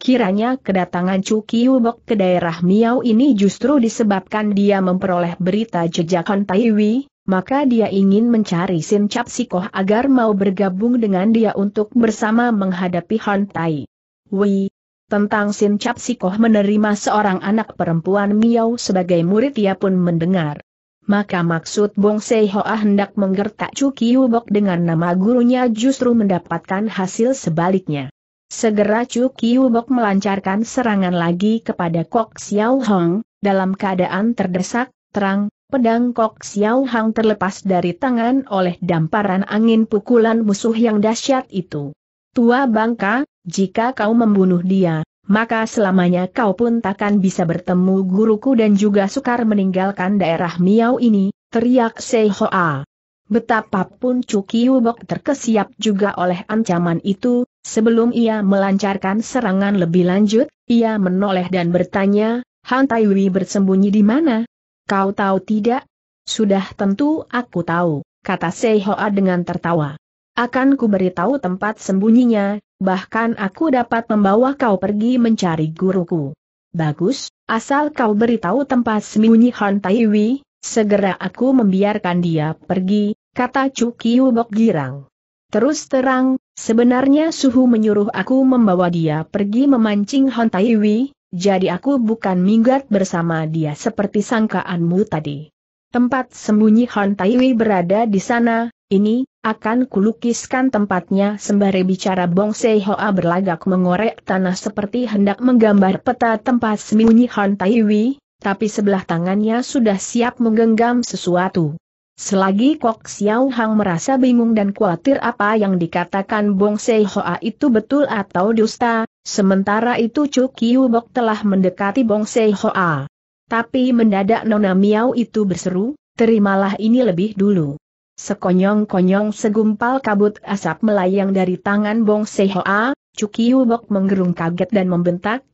Kiranya kedatangan Chu Kiu Bok ke daerah Miao ini justru disebabkan dia memperoleh berita jejak Han Taiwi. Maka dia ingin mencari Sin Cap Sikoh agar mau bergabung dengan dia untuk bersama menghadapi Han Tai. Wei, tentang Sin Cap Sikoh menerima seorang anak perempuan Miao sebagai murid, ia pun mendengar. Maka maksud Bong Sei Hoa hendak menggertak Chu Kiu Bok dengan nama gurunya justru mendapatkan hasil sebaliknya. Segera Chu Kiu Bok melancarkan serangan lagi kepada Kok Xiao Hang. Dalam keadaan terdesak, terang, pedang Kok Xiao Hang terlepas dari tangan oleh damparan angin pukulan musuh yang dahsyat itu. Tua bangka, jika kau membunuh dia, maka selamanya kau pun takkan bisa bertemu guruku dan juga sukar meninggalkan daerah Miao ini, teriak Se Hoa. Betapapun Chu Kiu Bok terkesiap juga oleh ancaman itu, sebelum ia melancarkan serangan lebih lanjut, ia menoleh dan bertanya, Han Taiwi bersembunyi di mana? Kau tahu tidak? Sudah tentu aku tahu, kata Se Hoa dengan tertawa. Akan ku beritahu tempat sembunyinya. Bahkan aku dapat membawa kau pergi mencari guruku. Bagus, asal kau beritahu tempat sembunyi Han Taiwi, segera aku membiarkan dia pergi, kata Chu Kiu Bok girang. Terus terang, sebenarnya Suhu menyuruh aku membawa dia pergi memancing Han Taiwi, jadi aku bukan minggat bersama dia seperti sangkaanmu tadi. Tempat sembunyi Han Taiwi berada di sana, ini akan kulukiskan tempatnya. Sembari bicara Bong Se Hoa berlagak mengorek tanah seperti hendak menggambar peta tempat sembunyi Han Taiwi, tapi sebelah tangannya sudah siap menggenggam sesuatu. Selagi Kok Xiao Hang merasa bingung dan khawatir apa yang dikatakan Bong Se Hoa itu betul atau dusta, sementara itu Chu Kiu Bok telah mendekati Bong Se Hoa. Tapi mendadak Nona Miao itu berseru, "Terimalah ini lebih dulu." Sekonyong-konyong segumpal kabut asap melayang dari tangan Bong Se Hoa. Chu Kiu Bok menggerung kaget dan membentak,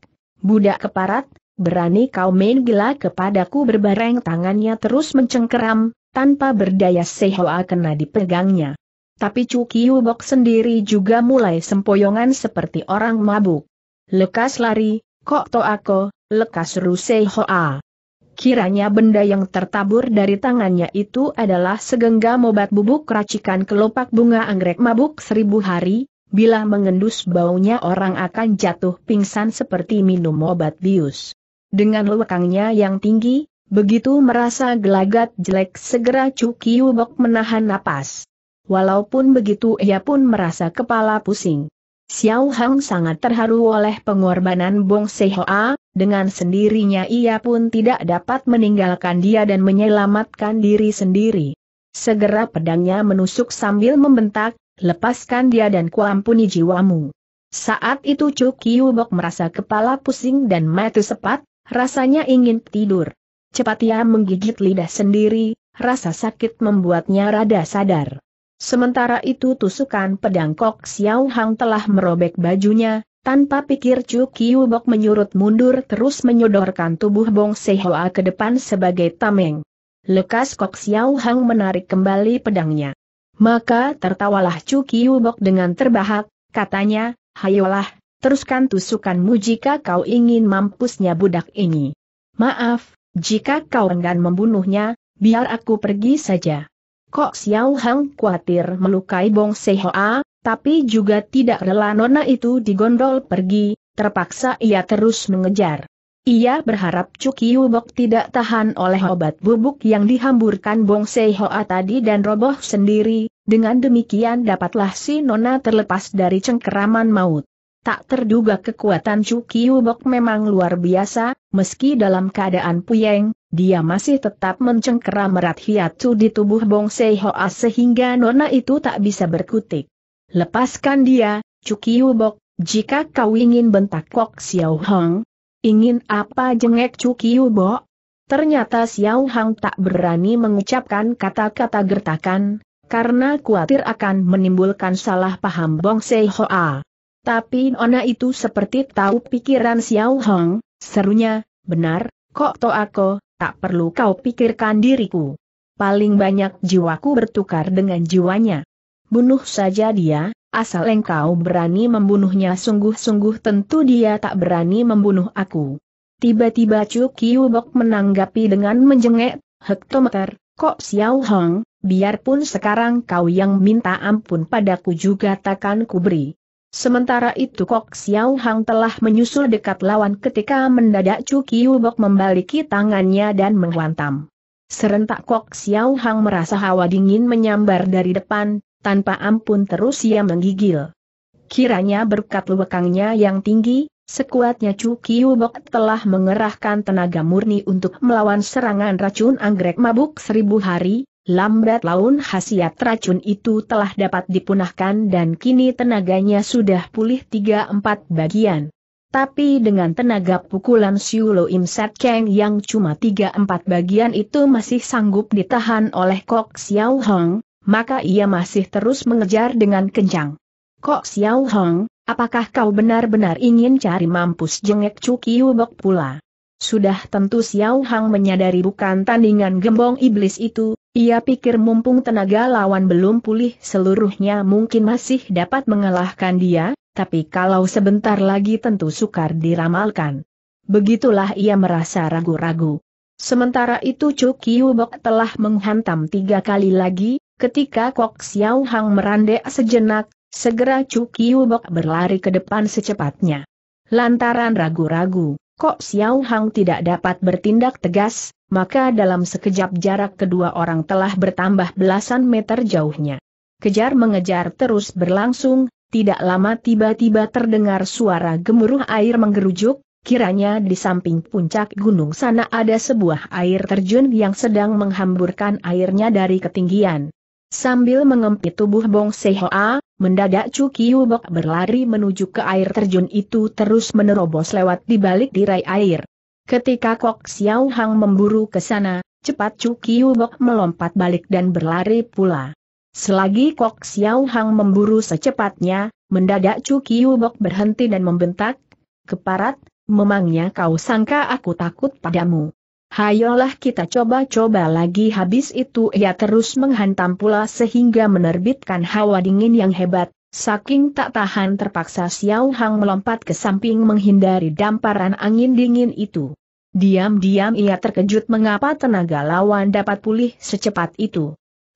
"Budak keparat, berani kau main gila kepadaku!" Berbareng tangannya terus mencengkeram, tanpa berdaya Se Hoa kena dipegangnya. Tapi Chu Kiu Bok sendiri juga mulai sempoyongan seperti orang mabuk. "Lekas lari, Kok To Ako!" lekas seru Se Hoa. Kiranya benda yang tertabur dari tangannya itu adalah segenggam obat bubuk racikan kelopak bunga anggrek mabuk seribu hari, bila mengendus baunya orang akan jatuh pingsan seperti minum obat bius. Dengan lewekangnya yang tinggi, begitu merasa gelagat jelek segera Chu Kiu Bok menahan napas. Walaupun begitu ia pun merasa kepala pusing. Xiao Hang sangat terharu oleh pengorbanan Bong Se Hoa. Dengan sendirinya ia pun tidak dapat meninggalkan dia dan menyelamatkan diri sendiri. Segera pedangnya menusuk sambil membentak, "Lepaskan dia dan kuampuni jiwamu." Saat itu Chu Kiu Bok merasa kepala pusing dan mata sepat, rasanya ingin tidur. Cepat ia menggigit lidah sendiri, rasa sakit membuatnya rada sadar. Sementara itu tusukan pedang Kok Xiao Hang telah merobek bajunya. Tanpa pikir Chu Kiu Bok menyurut mundur terus menyodorkan tubuh Bong Se Hoa ke depan sebagai tameng. Lekas Kok Xiao Hang menarik kembali pedangnya. Maka tertawalah Chu Kiu Bok dengan terbahak, katanya, "Hayolah, teruskan tusukanmu jika kau ingin mampusnya budak ini. Maaf, jika kau enggan membunuhnya, biar aku pergi saja." Kok Xiao Hang khawatir melukai Bong Se Hoa, tapi juga tidak rela nona itu digondol pergi, terpaksa ia terus mengejar. Ia berharap Chu Kiu Bok tidak tahan oleh obat bubuk yang dihamburkan Bong Se Hoa tadi dan roboh sendiri, dengan demikian dapatlah si nona terlepas dari cengkeraman maut. Tak terduga kekuatan Chu Kiu Bok memang luar biasa, meski dalam keadaan puyeng, dia masih tetap mencengkeram erat hiatu di tubuh Bong Se Hoa sehingga nona itu tak bisa berkutik. "Lepaskan dia, Chu Kiu Bok, jika kau ingin," bentak Kok Xiao Hang. "Ingin apa?" jengek Chu Kiu Bok. Ternyata Xiao Hang tak berani mengucapkan kata-kata gertakan, karena khawatir akan menimbulkan salah paham Bong Se Hoa. Tapi nona itu seperti tahu pikiran Xiao Hang, serunya, "Benar, Kok To Ako, tak perlu kau pikirkan diriku. Paling banyak jiwaku bertukar dengan jiwanya. Bunuh saja dia, asal engkau berani membunuhnya sungguh-sungguh." Tentu dia tak berani membunuh aku. Tiba-tiba Chu Kiu Bok menanggapi dengan menjengek, "Hektometer, Kok Xiao Hang, biarpun sekarang kau yang minta ampun padaku juga takkan kuberi." Sementara itu Kok Xiao Hang telah menyusul dekat lawan ketika mendadak Chu Kiu Bok membaliki tangannya dan menghantam. Serentak Kok Xiao Hang merasa hawa dingin menyambar dari depan. Tanpa ampun terus ia menggigil. Kiranya berkat luwekangnya yang tinggi, sekuatnya Chu Kiu Bok telah mengerahkan tenaga murni untuk melawan serangan racun anggrek mabuk seribu hari, lambat laun khasiat racun itu telah dapat dipunahkan dan kini tenaganya sudah pulih tiga empat bagian. Tapi dengan tenaga pukulan Siu Lo Im Set Keng yang cuma tiga empat bagian itu masih sanggup ditahan oleh Kok Xiao Hong, maka ia masih terus mengejar dengan kencang. Kok Xiao Hong, apakah kau benar-benar ingin cari mampus? Jengek Chu Kiu Bok pula. Sudah tentu Xiao Hang menyadari bukan tandingan gembong iblis itu, ia pikir mumpung tenaga lawan belum pulih seluruhnya mungkin masih dapat mengalahkan dia, tapi kalau sebentar lagi tentu sukar diramalkan. Begitulah ia merasa ragu-ragu. Sementara itu Chu Kiu Bok telah menghantam tiga kali lagi, ketika Kok Xiao Hang merandek sejenak, segera Chu Kiu Bok berlari ke depan secepatnya. Lantaran ragu-ragu, Kok Xiao Hang tidak dapat bertindak tegas, maka dalam sekejap jarak kedua orang telah bertambah belasan meter jauhnya. Kejar mengejar terus berlangsung, tidak lama tiba-tiba terdengar suara gemuruh air menggerujuk, kiranya di samping puncak gunung sana ada sebuah air terjun yang sedang menghamburkan airnya dari ketinggian. Sambil mengempit tubuh Bong Sehoa, mendadak Chu Kiu Bok berlari menuju ke air terjun itu terus menerobos lewat di balik tirai air. Ketika Kok Xiao Hang memburu ke sana, cepat Chu Kiu Bok melompat balik dan berlari pula. Selagi Kok Xiao Hang memburu secepatnya, mendadak Chu Kiu Bok berhenti dan membentak, "Keparat, memangnya kau sangka aku takut padamu? Hayolah kita coba-coba lagi." Habis itu ia terus menghantam pula sehingga menerbitkan hawa dingin yang hebat. Saking tak tahan terpaksa Xiao Hang melompat ke samping menghindari damparan angin dingin itu. Diam-diam ia terkejut mengapa tenaga lawan dapat pulih secepat itu.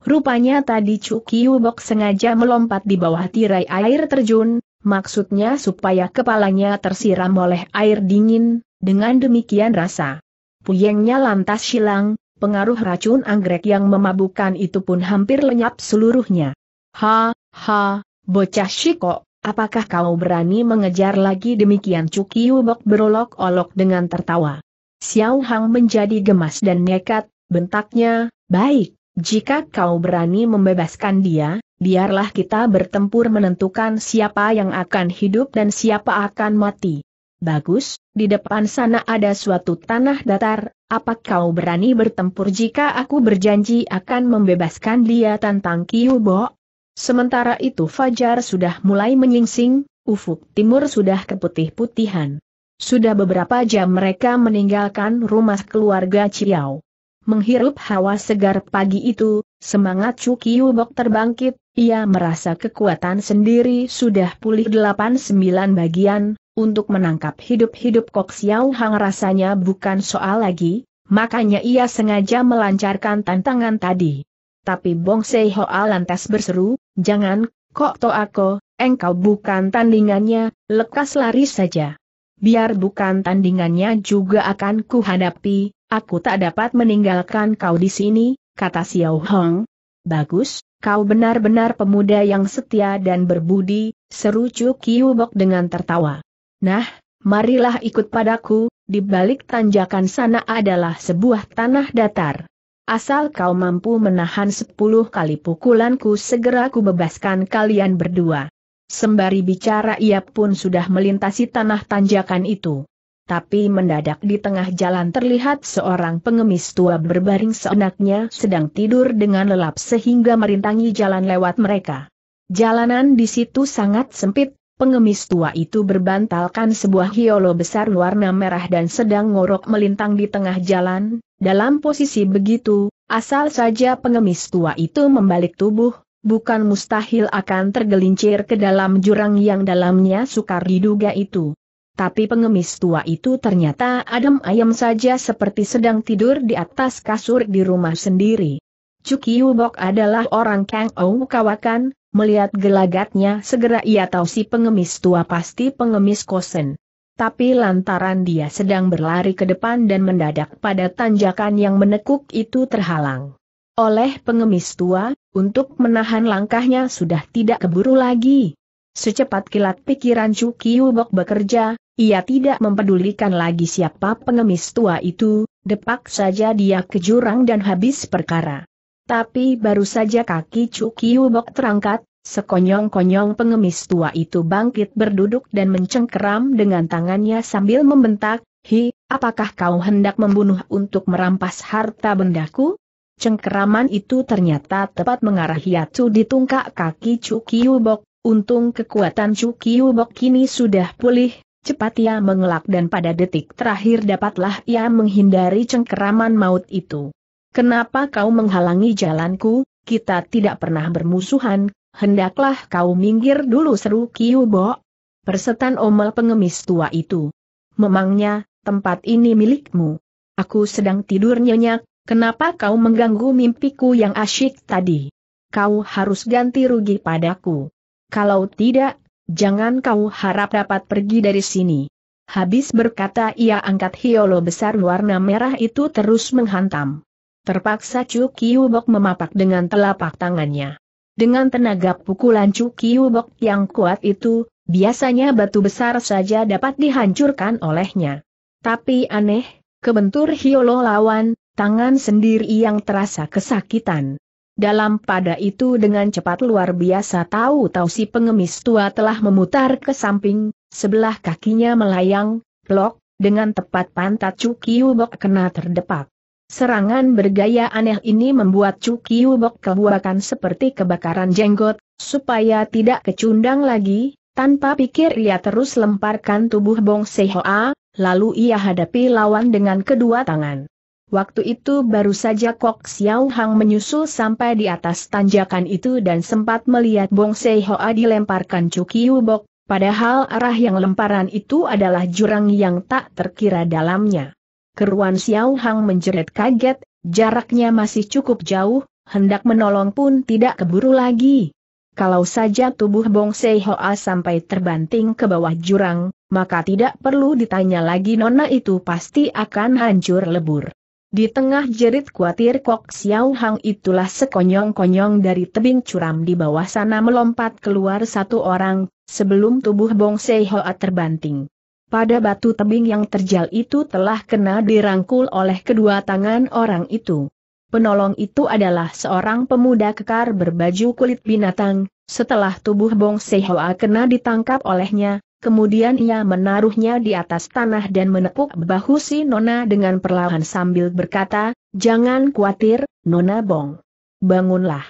Rupanya tadi Chu Kiu Bok sengaja melompat di bawah tirai air terjun, maksudnya supaya kepalanya tersiram oleh air dingin, dengan demikian rasa puyengnya lantas hilang, pengaruh racun anggrek yang memabukkan itu pun hampir lenyap seluruhnya. "Ha, ha, bocah Shiko, apakah kau berani mengejar lagi?" Demikian Chu Kiu Bok berolok-olok dengan tertawa. Xiao Hang menjadi gemas dan nekat, bentaknya, "Baik, jika kau berani membebaskan dia, biarlah kita bertempur menentukan siapa yang akan hidup dan siapa akan mati." "Bagus, di depan sana ada suatu tanah datar, apa kau berani bertempur jika aku berjanji akan membebaskan dia?" tantang Kiu Bok. Sementara itu fajar sudah mulai menyingsing, ufuk timur sudah keputih-putihan. Sudah beberapa jam mereka meninggalkan rumah keluarga Ciao. Menghirup hawa segar pagi itu, semangat Chu Kiu Bok terbangkit, ia merasa kekuatan sendiri sudah pulih delapan sembilan bagian. Untuk menangkap hidup-hidup Kok Xiao Hang rasanya bukan soal lagi, makanya ia sengaja melancarkan tantangan tadi. Tapi Bong Sehoa lantas berseru, "Jangan, Kok Toako, engkau bukan tandingannya, lekas lari saja. Biar bukan tandingannya juga akan kuhadapi, aku tak dapat meninggalkan kau di sini," kata Xiao Hong. "Bagus, kau benar-benar pemuda yang setia dan berbudi," seru Chu Kiu Bok dengan tertawa. "Nah, marilah ikut padaku, di balik tanjakan sana adalah sebuah tanah datar. Asal kau mampu menahan sepuluh kali pukulanku segera ku bebaskan kalian berdua." Sembari bicara ia pun sudah melintasi tanah tanjakan itu. Tapi mendadak di tengah jalan terlihat seorang pengemis tua berbaring seenaknya sedang tidur dengan lelap sehingga merintangi jalan lewat mereka. Jalanan di situ sangat sempit. Pengemis tua itu berbantalkan sebuah hiolo besar warna merah dan sedang ngorok melintang di tengah jalan. Dalam posisi begitu, asal saja pengemis tua itu membalik tubuh, bukan mustahil akan tergelincir ke dalam jurang yang dalamnya sukar diduga itu. Tapi pengemis tua itu ternyata adem ayem saja seperti sedang tidur di atas kasur di rumah sendiri. Chu Kiu Bok adalah orang Kang Ou Kawakan. Melihat gelagatnya segera ia tahu si pengemis tua pasti pengemis kosen. Tapi lantaran dia sedang berlari ke depan dan mendadak pada tanjakan yang menekuk itu terhalang oleh pengemis tua, untuk menahan langkahnya sudah tidak keburu lagi. Secepat kilat pikiran Chu Kiubok bekerja, ia tidak mempedulikan lagi siapa pengemis tua itu, depak saja dia ke jurang dan habis perkara. Tapi baru saja kaki Chu Kiubok terangkat, sekonyong-konyong pengemis tua itu bangkit berduduk dan mencengkeram dengan tangannya sambil membentak, "Hi, apakah kau hendak membunuh untuk merampas harta bendaku?" Cengkeraman itu ternyata tepat mengarah Yatsu di tungkak kaki Chu Kiubok. Untung kekuatan Chu Kiubok kini sudah pulih, cepat ia mengelak dan pada detik terakhir dapatlah ia menghindari cengkeraman maut itu. "Kenapa kau menghalangi jalanku? Kita tidak pernah bermusuhan, hendaklah kau minggir dulu," seru Kiubok. Persetan omel pengemis tua itu. "Memangnya, tempat ini milikmu? Aku sedang tidur nyenyak, kenapa kau mengganggu mimpiku yang asyik tadi? Kau harus ganti rugi padaku. Kalau tidak, jangan kau harap dapat pergi dari sini." Habis berkata ia angkat hiolo besar warna merah itu terus menghantam. Terpaksa Chu Kiubok memapak dengan telapak tangannya. Dengan tenaga pukulan Chu Kiubok yang kuat itu, biasanya batu besar saja dapat dihancurkan olehnya. Tapi aneh, kebentur hiolo lawan, tangan sendiri yang terasa kesakitan. Dalam pada itu dengan cepat luar biasa tahu-tahu si pengemis tua telah memutar ke samping, sebelah kakinya melayang, plok, dengan tepat pantat Chu Kiubok kena terdepak. Serangan bergaya aneh ini membuat Chu Kiubok kebuakan seperti kebakaran jenggot, supaya tidak kecundang lagi, tanpa pikir ia terus lemparkan tubuh Bong Sehoa, lalu ia hadapi lawan dengan kedua tangan. Waktu itu baru saja Kok Xiao Hang menyusul sampai di atas tanjakan itu dan sempat melihat Bong Sehoa dilemparkan Chu Kiubok, padahal arah yang lemparan itu adalah jurang yang tak terkira dalamnya. Keruan Xiao Hang menjerit kaget, jaraknya masih cukup jauh, hendak menolong pun tidak keburu lagi. Kalau saja tubuh Bong Sehoa sampai terbanting ke bawah jurang, maka tidak perlu ditanya lagi nona itu pasti akan hancur lebur. Di tengah jerit kuatir Kok Xiao Hang itulah sekonyong-konyong dari tebing curam di bawah sana melompat keluar satu orang, sebelum tubuh Bong Sehoa terbanting. Pada batu tebing yang terjal itu telah kena dirangkul oleh kedua tangan orang itu. Penolong itu adalah seorang pemuda kekar berbaju kulit binatang, setelah tubuh Bong Sehoa kena ditangkap olehnya. Kemudian ia menaruhnya di atas tanah dan menepuk bahu si nona dengan perlahan sambil berkata, "Jangan khawatir, Nona Bong. Bangunlah."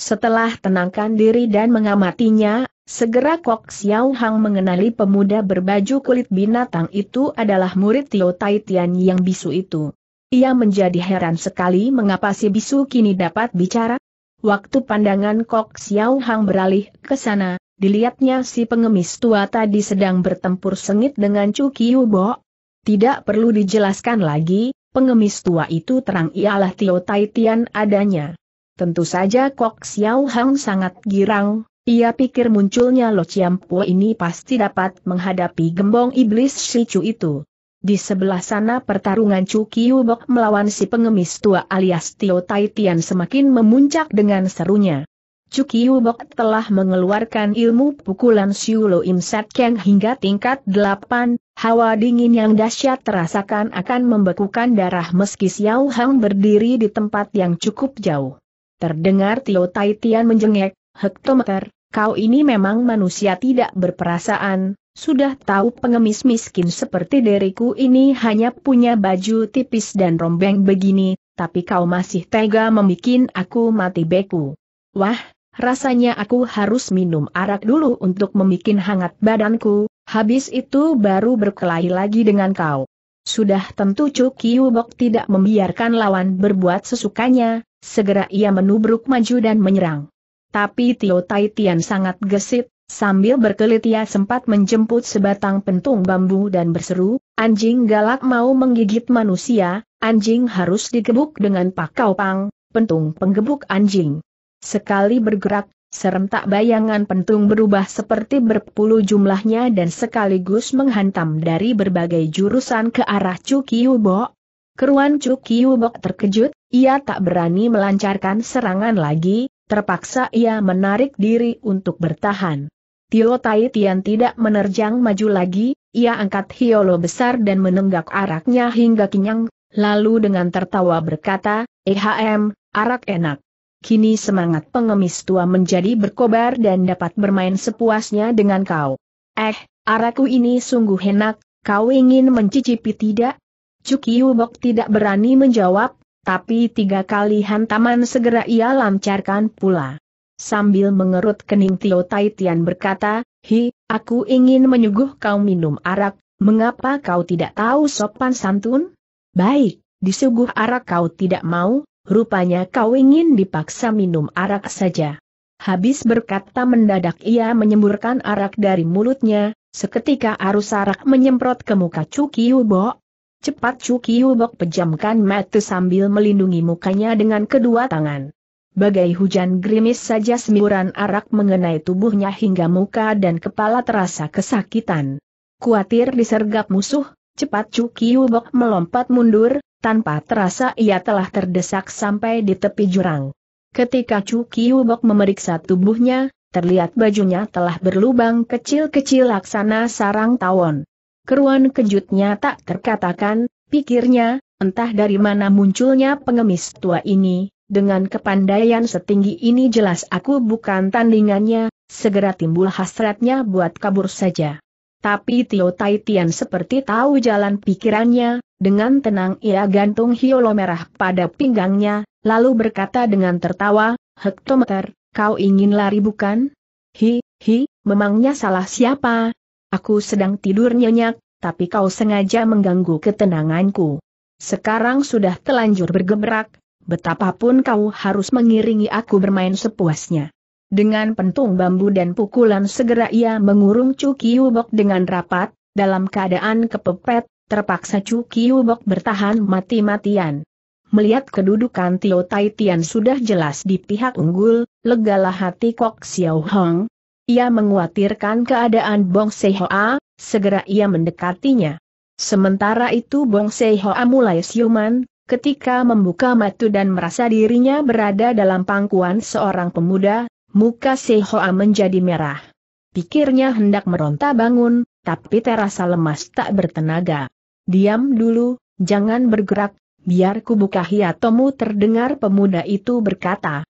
Setelah tenangkan diri dan mengamatinya, segera Kok Xiao Hang mengenali pemuda berbaju kulit binatang itu adalah murid Tio Tai Tian yang bisu itu. Ia menjadi heran sekali mengapa si bisu kini dapat bicara. Waktu pandangan Kok Xiao Hang beralih ke sana, dilihatnya si pengemis tua tadi sedang bertempur sengit dengan Chu Kiubok. Tidak perlu dijelaskan lagi, pengemis tua itu terang ialah Tio Tai Tian adanya. Tentu saja Kok Xiao Hang sangat girang, ia pikir munculnya Lo Chiam Po ini pasti dapat menghadapi gembong iblis si Chu itu. Di sebelah sana pertarungan Chu Kiubok melawan si pengemis tua alias Tio Tai Tian semakin memuncak dengan serunya. Chu Kiubok telah mengeluarkan ilmu pukulan Siu Lo Im Sat Keng hingga tingkat delapan, hawa dingin yang dahsyat terasakan akan membekukan darah meski Xiao Hang berdiri di tempat yang cukup jauh. Terdengar Tio Tai Tian menjengek, "Hektometer, kau ini memang manusia tidak berperasaan, sudah tahu pengemis miskin seperti diriku ini hanya punya baju tipis dan rombeng begini, tapi kau masih tega membikin aku mati beku. Wah! Rasanya aku harus minum arak dulu untuk membikin hangat badanku, habis itu baru berkelahi lagi dengan kau." Sudah tentu Chu Kiubok tidak membiarkan lawan berbuat sesukanya, segera ia menubruk maju dan menyerang. Tapi Tio Tai Tian sangat gesit, sambil berkelit ia sempat menjemput sebatang pentung bambu dan berseru, "Anjing galak mau menggigit manusia, anjing harus digebuk dengan pakau pang, pentung penggebuk anjing." Sekali bergerak, serentak bayangan pentung berubah seperti berpuluh jumlahnya dan sekaligus menghantam dari berbagai jurusan ke arah Chu Kiubok. Keruan Chu Kiubok terkejut, ia tak berani melancarkan serangan lagi, terpaksa ia menarik diri untuk bertahan. Tio Tai Tian tidak menerjang maju lagi, ia angkat hiolo besar dan menenggak araknya hingga kenyang, lalu dengan tertawa berkata, "Ehm, arak enak." Kini semangat pengemis tua menjadi berkobar dan dapat bermain sepuasnya dengan kau. "Eh, arakku ini sungguh enak, kau ingin mencicipi tidak?" Cukiu Bok tidak berani menjawab, tapi tiga kali hantaman segera ia lancarkan pula. Sambil mengerut kening Tio Tai Tian berkata, "Hi, aku ingin menyuguh kau minum arak, mengapa kau tidak tahu sopan santun? Baik, disuguh arak kau tidak mau, rupanya kau ingin dipaksa minum arak saja." Habis berkata mendadak ia menyemburkan arak dari mulutnya, seketika arus arak menyemprot ke muka Cukiu Bok. Cepat Cukiu Bok pejamkan mata sambil melindungi mukanya dengan kedua tangan. Bagai hujan gerimis saja semburan arak mengenai tubuhnya hingga muka dan kepala terasa kesakitan. Kuatir disergap musuh, cepat Cukiu Bok melompat mundur, tanpa terasa ia telah terdesak sampai di tepi jurang. Ketika Cukiu Bok memeriksa tubuhnya, terlihat bajunya telah berlubang kecil-kecil laksana sarang tawon. Keruan kejutnya tak terkatakan, pikirnya, entah dari mana munculnya pengemis tua ini. Dengan kepandaian setinggi ini jelas aku bukan tandingannya, segera timbul hasratnya buat kabur saja. Tapi Tio Tai Tian seperti tahu jalan pikirannya, dengan tenang ia gantung hiolo merah pada pinggangnya, lalu berkata dengan tertawa, "Hektometer, kau ingin lari bukan? Hi, hi, memangnya salah siapa? Aku sedang tidur nyenyak, tapi kau sengaja mengganggu ketenanganku. Sekarang sudah telanjur bergebrak. Betapapun kau harus mengiringi aku bermain sepuasnya." Dengan pentung bambu dan pukulan segera ia mengurung Cukiu Bok dengan rapat, dalam keadaan kepepet, terpaksa Cukiu Bok bertahan mati-matian. Melihat kedudukan Tio Tai Tian sudah jelas di pihak unggul, legalah hati Kok Xiao Hong. Ia mengkhawatirkan keadaan Bong Se Hoa, segera ia mendekatinya. Sementara itu Bong Se Hoa mulai siuman, ketika membuka mata dan merasa dirinya berada dalam pangkuan seorang pemuda, muka Si Hoa menjadi merah. Pikirnya hendak meronta bangun, tapi terasa lemas tak bertenaga. "Diam dulu, jangan bergerak, biar kubuka hiatomu," terdengar pemuda itu berkata.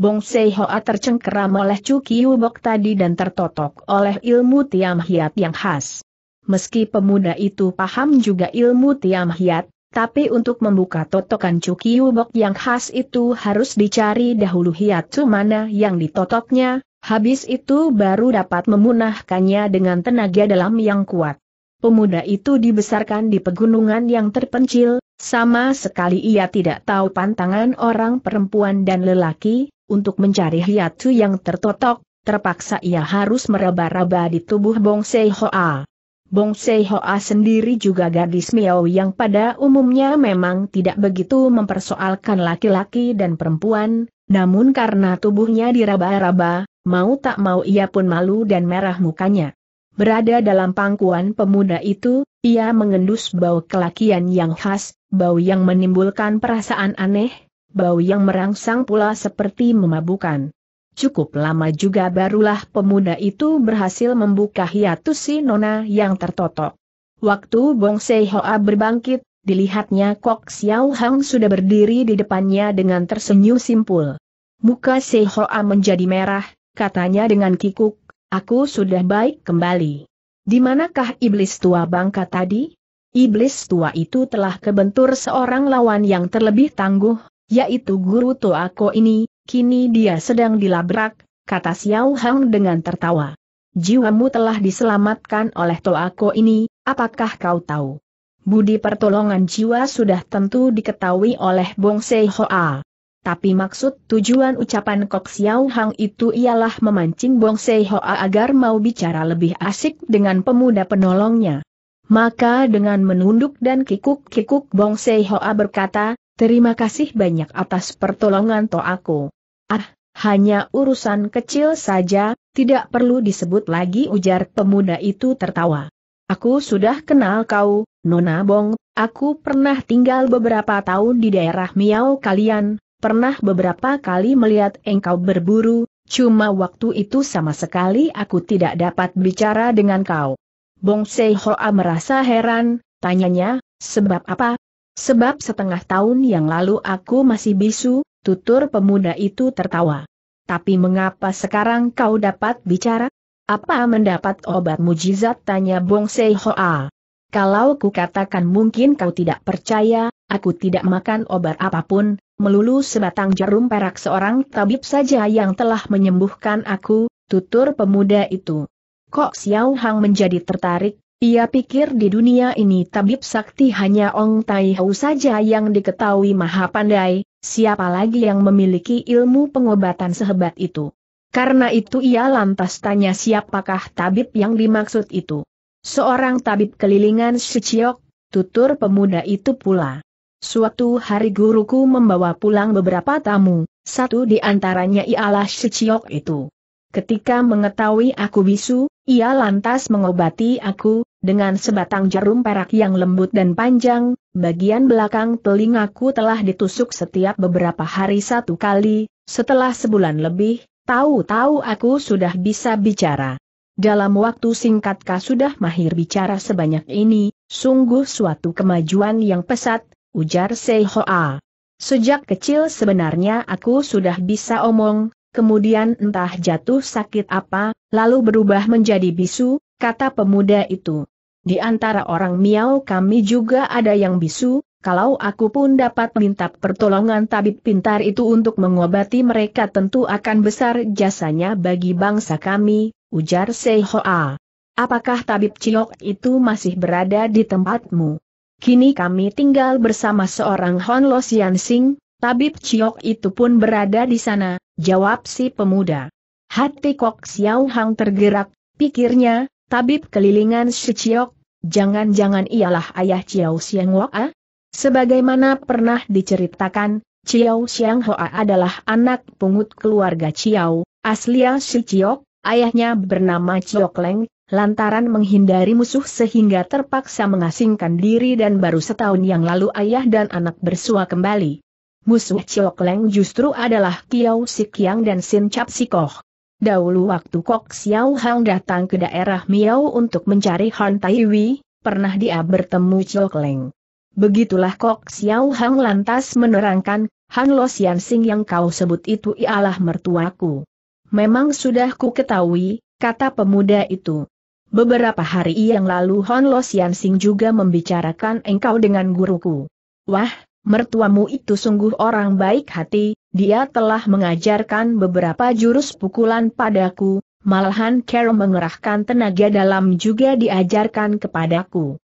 Bong Se Hoa tercengkeram oleh Cukiu Bok tadi dan tertotok oleh ilmu Tiam Hiat yang khas. Meski pemuda itu paham juga ilmu Tiam Hiat, tapi untuk membuka totokan Cukiu Bok yang khas itu harus dicari dahulu hiatu mana yang ditotoknya, habis itu baru dapat memunahkannya dengan tenaga dalam yang kuat. Pemuda itu dibesarkan di pegunungan yang terpencil, sama sekali ia tidak tahu pantangan orang perempuan dan lelaki, untuk mencari hiatu yang tertotok, terpaksa ia harus meraba-raba di tubuh Bong Se Hoa. Bong Se Hoa sendiri juga gadis Miao yang pada umumnya memang tidak begitu mempersoalkan laki-laki dan perempuan, namun karena tubuhnya diraba-raba, mau tak mau ia pun malu dan merah mukanya. Berada dalam pangkuan pemuda itu, ia mengendus bau kelakian yang khas, bau yang menimbulkan perasaan aneh, bau yang merangsang pula seperti memabukan. Cukup lama juga barulah pemuda itu berhasil membuka hiatus si nona yang tertotok. Waktu Bong Se Hoa berbangkit, dilihatnya Kok Xiao Hang sudah berdiri di depannya dengan tersenyum simpul. Muka Se Hoa menjadi merah, katanya dengan kikuk, "Aku sudah baik kembali. Di manakah iblis tua bangka tadi?" Iblis tua itu telah kebentur seorang lawan yang terlebih tangguh, yaitu guru Toako ini. "Kini dia sedang dilabrak," kata Xiao Hang dengan tertawa. "Jiwamu telah diselamatkan oleh Toako ini, apakah kau tahu? Budi pertolongan jiwa sudah tentu diketahui oleh Bong Se Hoa." Tapi maksud tujuan ucapan Kok Xiao Hang itu ialah memancing Bong Se Hoa agar mau bicara lebih asik dengan pemuda penolongnya. Maka dengan menunduk dan kikuk-kikuk Bong Se Hoa berkata, "Terima kasih banyak atas pertolongan Toako." "Ah, hanya urusan kecil saja, tidak perlu disebut lagi," ujar pemuda itu tertawa. "Aku sudah kenal kau, Nona Bong, aku pernah tinggal beberapa tahun di daerah Miao kalian, pernah beberapa kali melihat engkau berburu, Cuma waktu itu sama sekali aku tidak dapat bicara dengan kau. Bong Sehoa merasa heran, tanyanya, sebab apa? Sebab setengah tahun yang lalu aku masih bisu, tutur pemuda itu tertawa. Tapi mengapa sekarang kau dapat bicara? Apa mendapat obat mujizat? Tanya Bong Sehoa. Kalau kukatakan mungkin kau tidak percaya, aku tidak makan obat apapun, melulu sebatang jarum perak seorang tabib saja yang telah menyembuhkan aku, tutur pemuda itu. Kok Xiao Hang menjadi tertarik? Ia pikir di dunia ini tabib sakti hanya Ong Tai Hau saja yang diketahui maha pandai, siapa lagi yang memiliki ilmu pengobatan sehebat itu. Karena itu ia lantas tanya siapakah tabib yang dimaksud itu. Seorang tabib kelilingan Suciok, tutur pemuda itu pula. Suatu hari guruku membawa pulang beberapa tamu, satu di antaranya ialah Suciok itu. Ketika mengetahui aku bisu, ia lantas mengobati aku, dengan sebatang jarum perak yang lembut dan panjang, bagian belakang telingaku telah ditusuk setiap beberapa hari satu kali, setelah sebulan lebih, tahu-tahu aku sudah bisa bicara. Dalam waktu singkat kau sudah mahir bicara sebanyak ini, sungguh suatu kemajuan yang pesat, ujar Sehoa. Sejak kecil sebenarnya aku sudah bisa omong, kemudian entah jatuh sakit apa, lalu berubah menjadi bisu, kata pemuda itu. Di antara orang Miao kami juga ada yang bisu, kalau aku pun dapat minta pertolongan tabib pintar itu untuk mengobati mereka tentu akan besar jasanya bagi bangsa kami, ujar Sehoa. Apakah tabib Ciok itu masih berada di tempatmu? Kini kami tinggal bersama seorang Hon Lo Sian Sing, tabib Ciok itu pun berada di sana, jawab si pemuda. Hati Kok Xiao Hang tergerak, pikirnya, tabib kelilingan si Ciok, jangan-jangan ialah ayah Ciao Siang Hoa? Sebagaimana pernah diceritakan, Ciao Siang Hoa adalah anak pungut keluarga Ciao, asli si Ciok. Ayahnya bernama Ciok Leng, lantaran menghindari musuh sehingga terpaksa mengasingkan diri dan baru setahun yang lalu ayah dan anak bersua kembali. Musuh Ciok Leng justru adalah Kiao Sikiang dan Sin Cap Sikoh. Dahulu waktu Kok Xiao Hang datang ke daerah Miao untuk mencari Han Taiwi, pernah dia bertemu Ciok Leng. Begitulah Kok Xiao Hang lantas menerangkan, Han Lo Sian Sing yang kau sebut itu ialah mertuaku. Memang sudah ku ketahui, kata pemuda itu. Beberapa hari yang lalu Hon Lo Sian Sing juga membicarakan engkau dengan guruku. Wah, mertuamu itu sungguh orang baik hati, dia telah mengajarkan beberapa jurus pukulan padaku, malahan cara mengerahkan tenaga dalam juga diajarkan kepadaku.